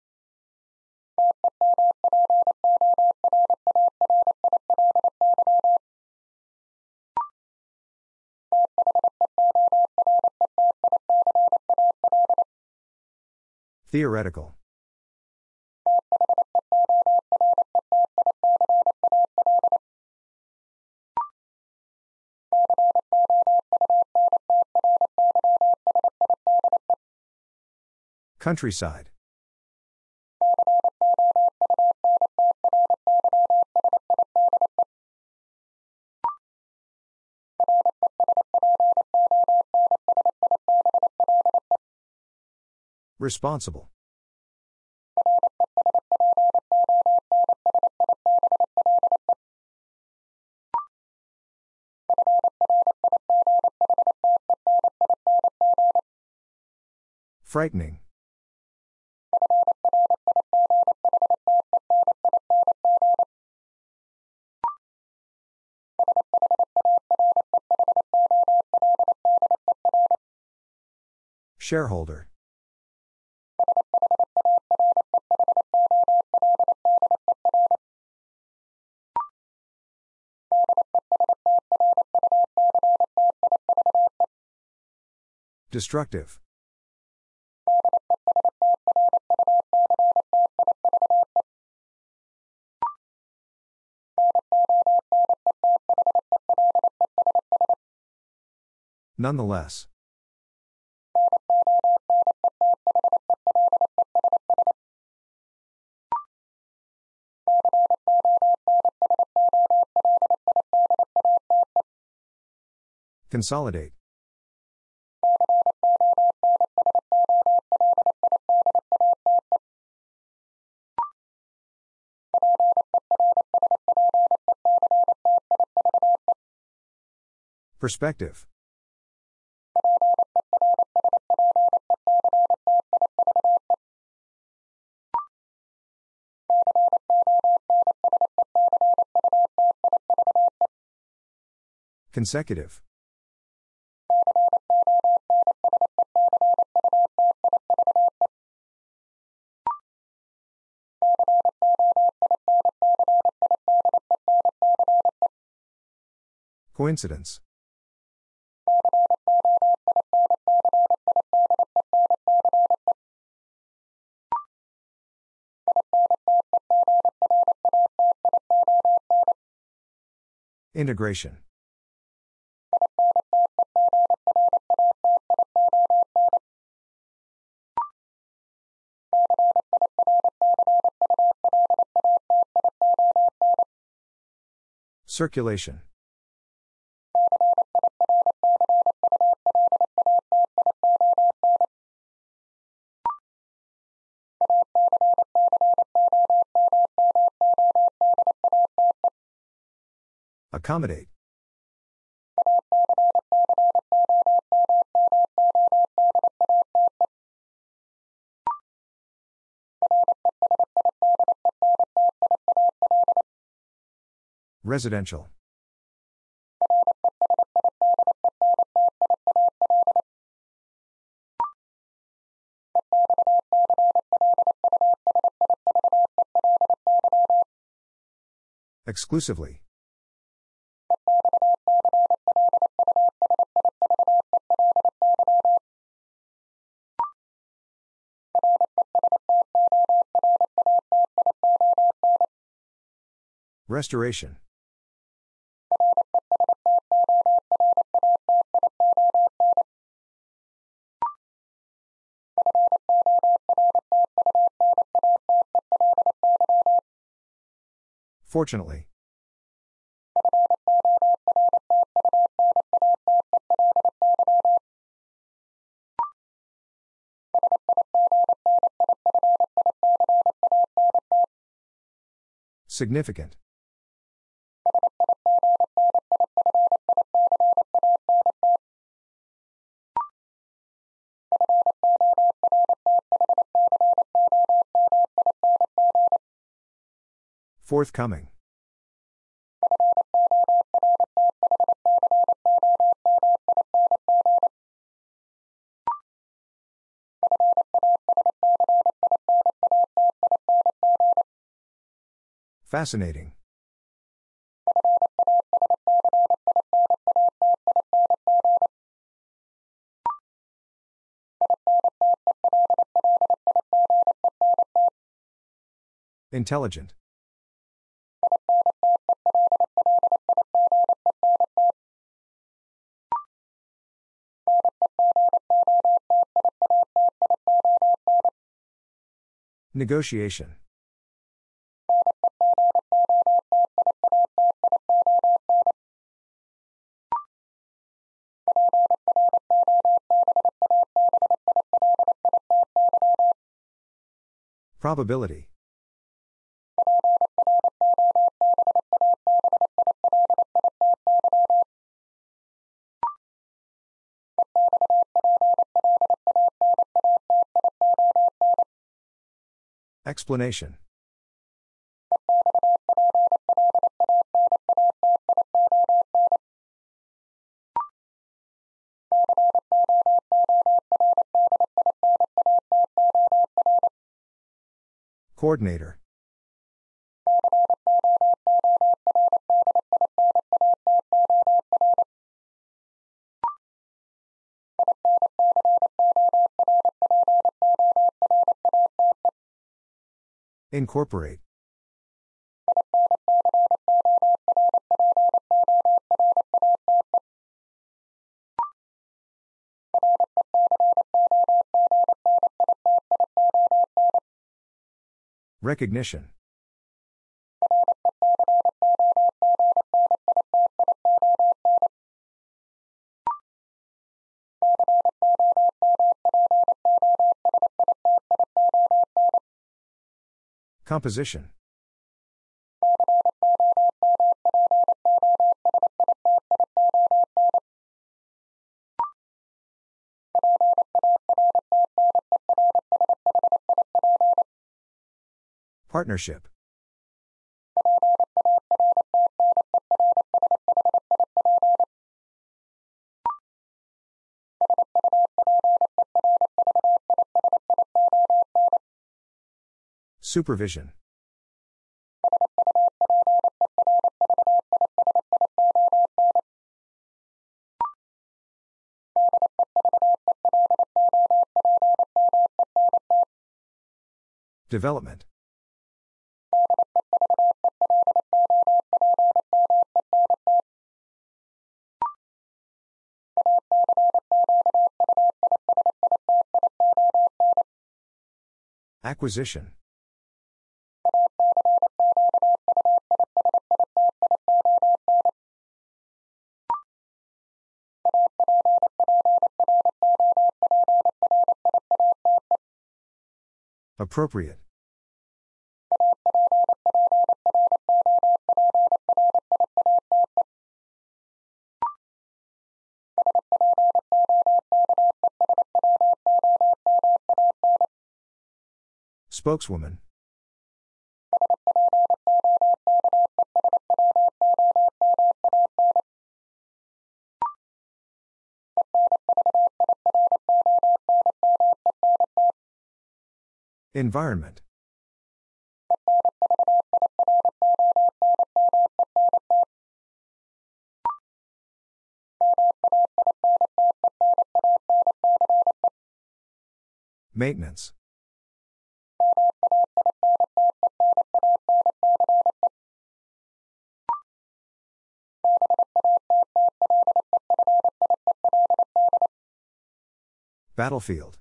Theoretical. Countryside. Responsible. Frightening. Shareholder. Destructive. Nonetheless. Consolidate. Perspective. Consecutive. Coincidence. Integration. Circulation. Accommodate. Residential. Exclusively. Restoration. Fortunately. Significant. Forthcoming. Fascinating. Intelligent. Negotiation. Probability. Explanation. Coordinator. Incorporate. Recognition. Composition. Partnership. Supervision. Development. Acquisition. Appropriate. Spokeswoman. Environment. Maintenance. Battlefield.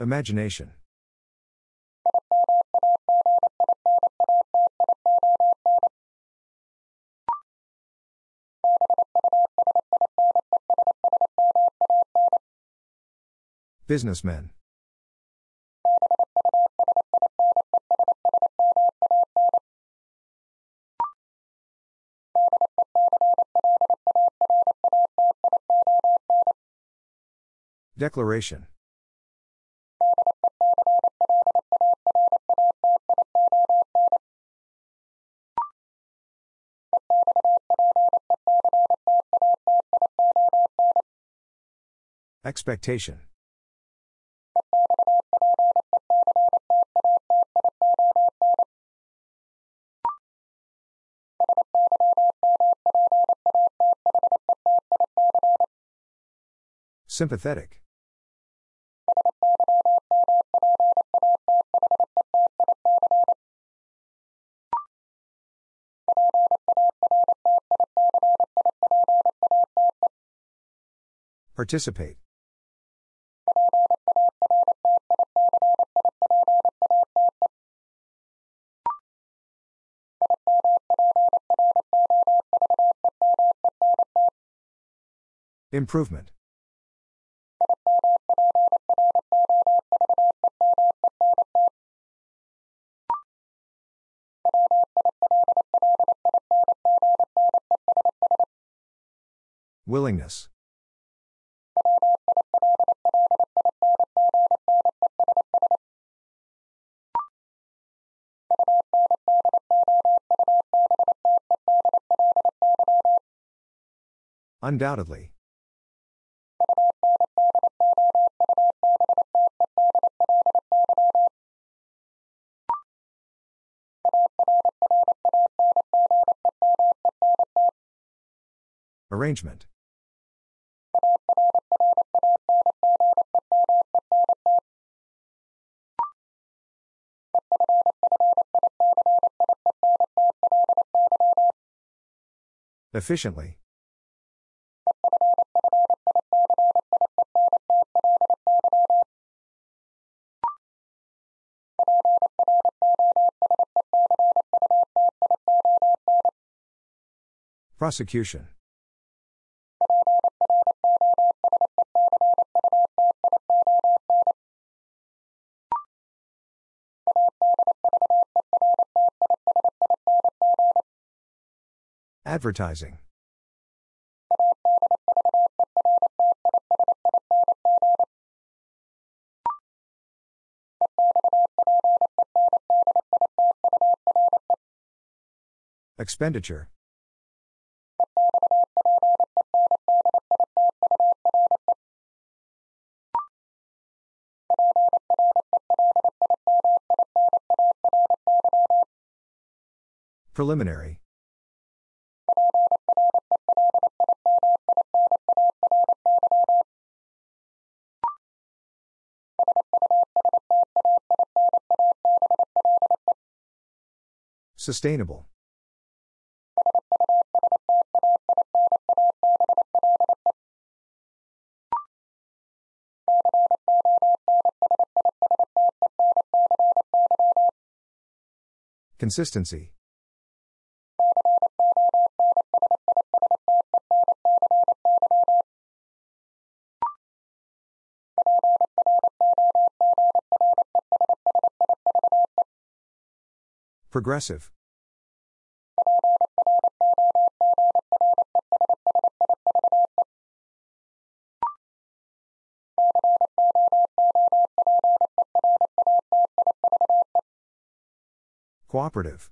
Imagination. Businessmen. Declaration. Expectation. Sympathetic. Participate. Improvement. Willingness. Undoubtedly. Arrangement. Efficiently. Prosecution. Advertising. Expenditure. Preliminary. Sustainable. Consistency. Progressive. Cooperative.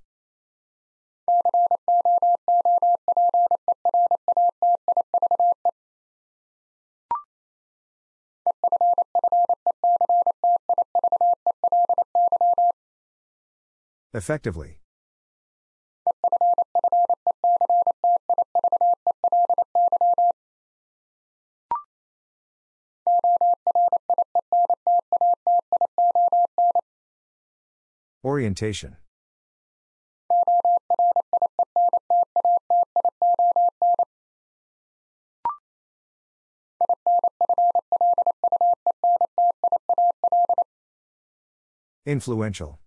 Effectively. Orientation. Influential.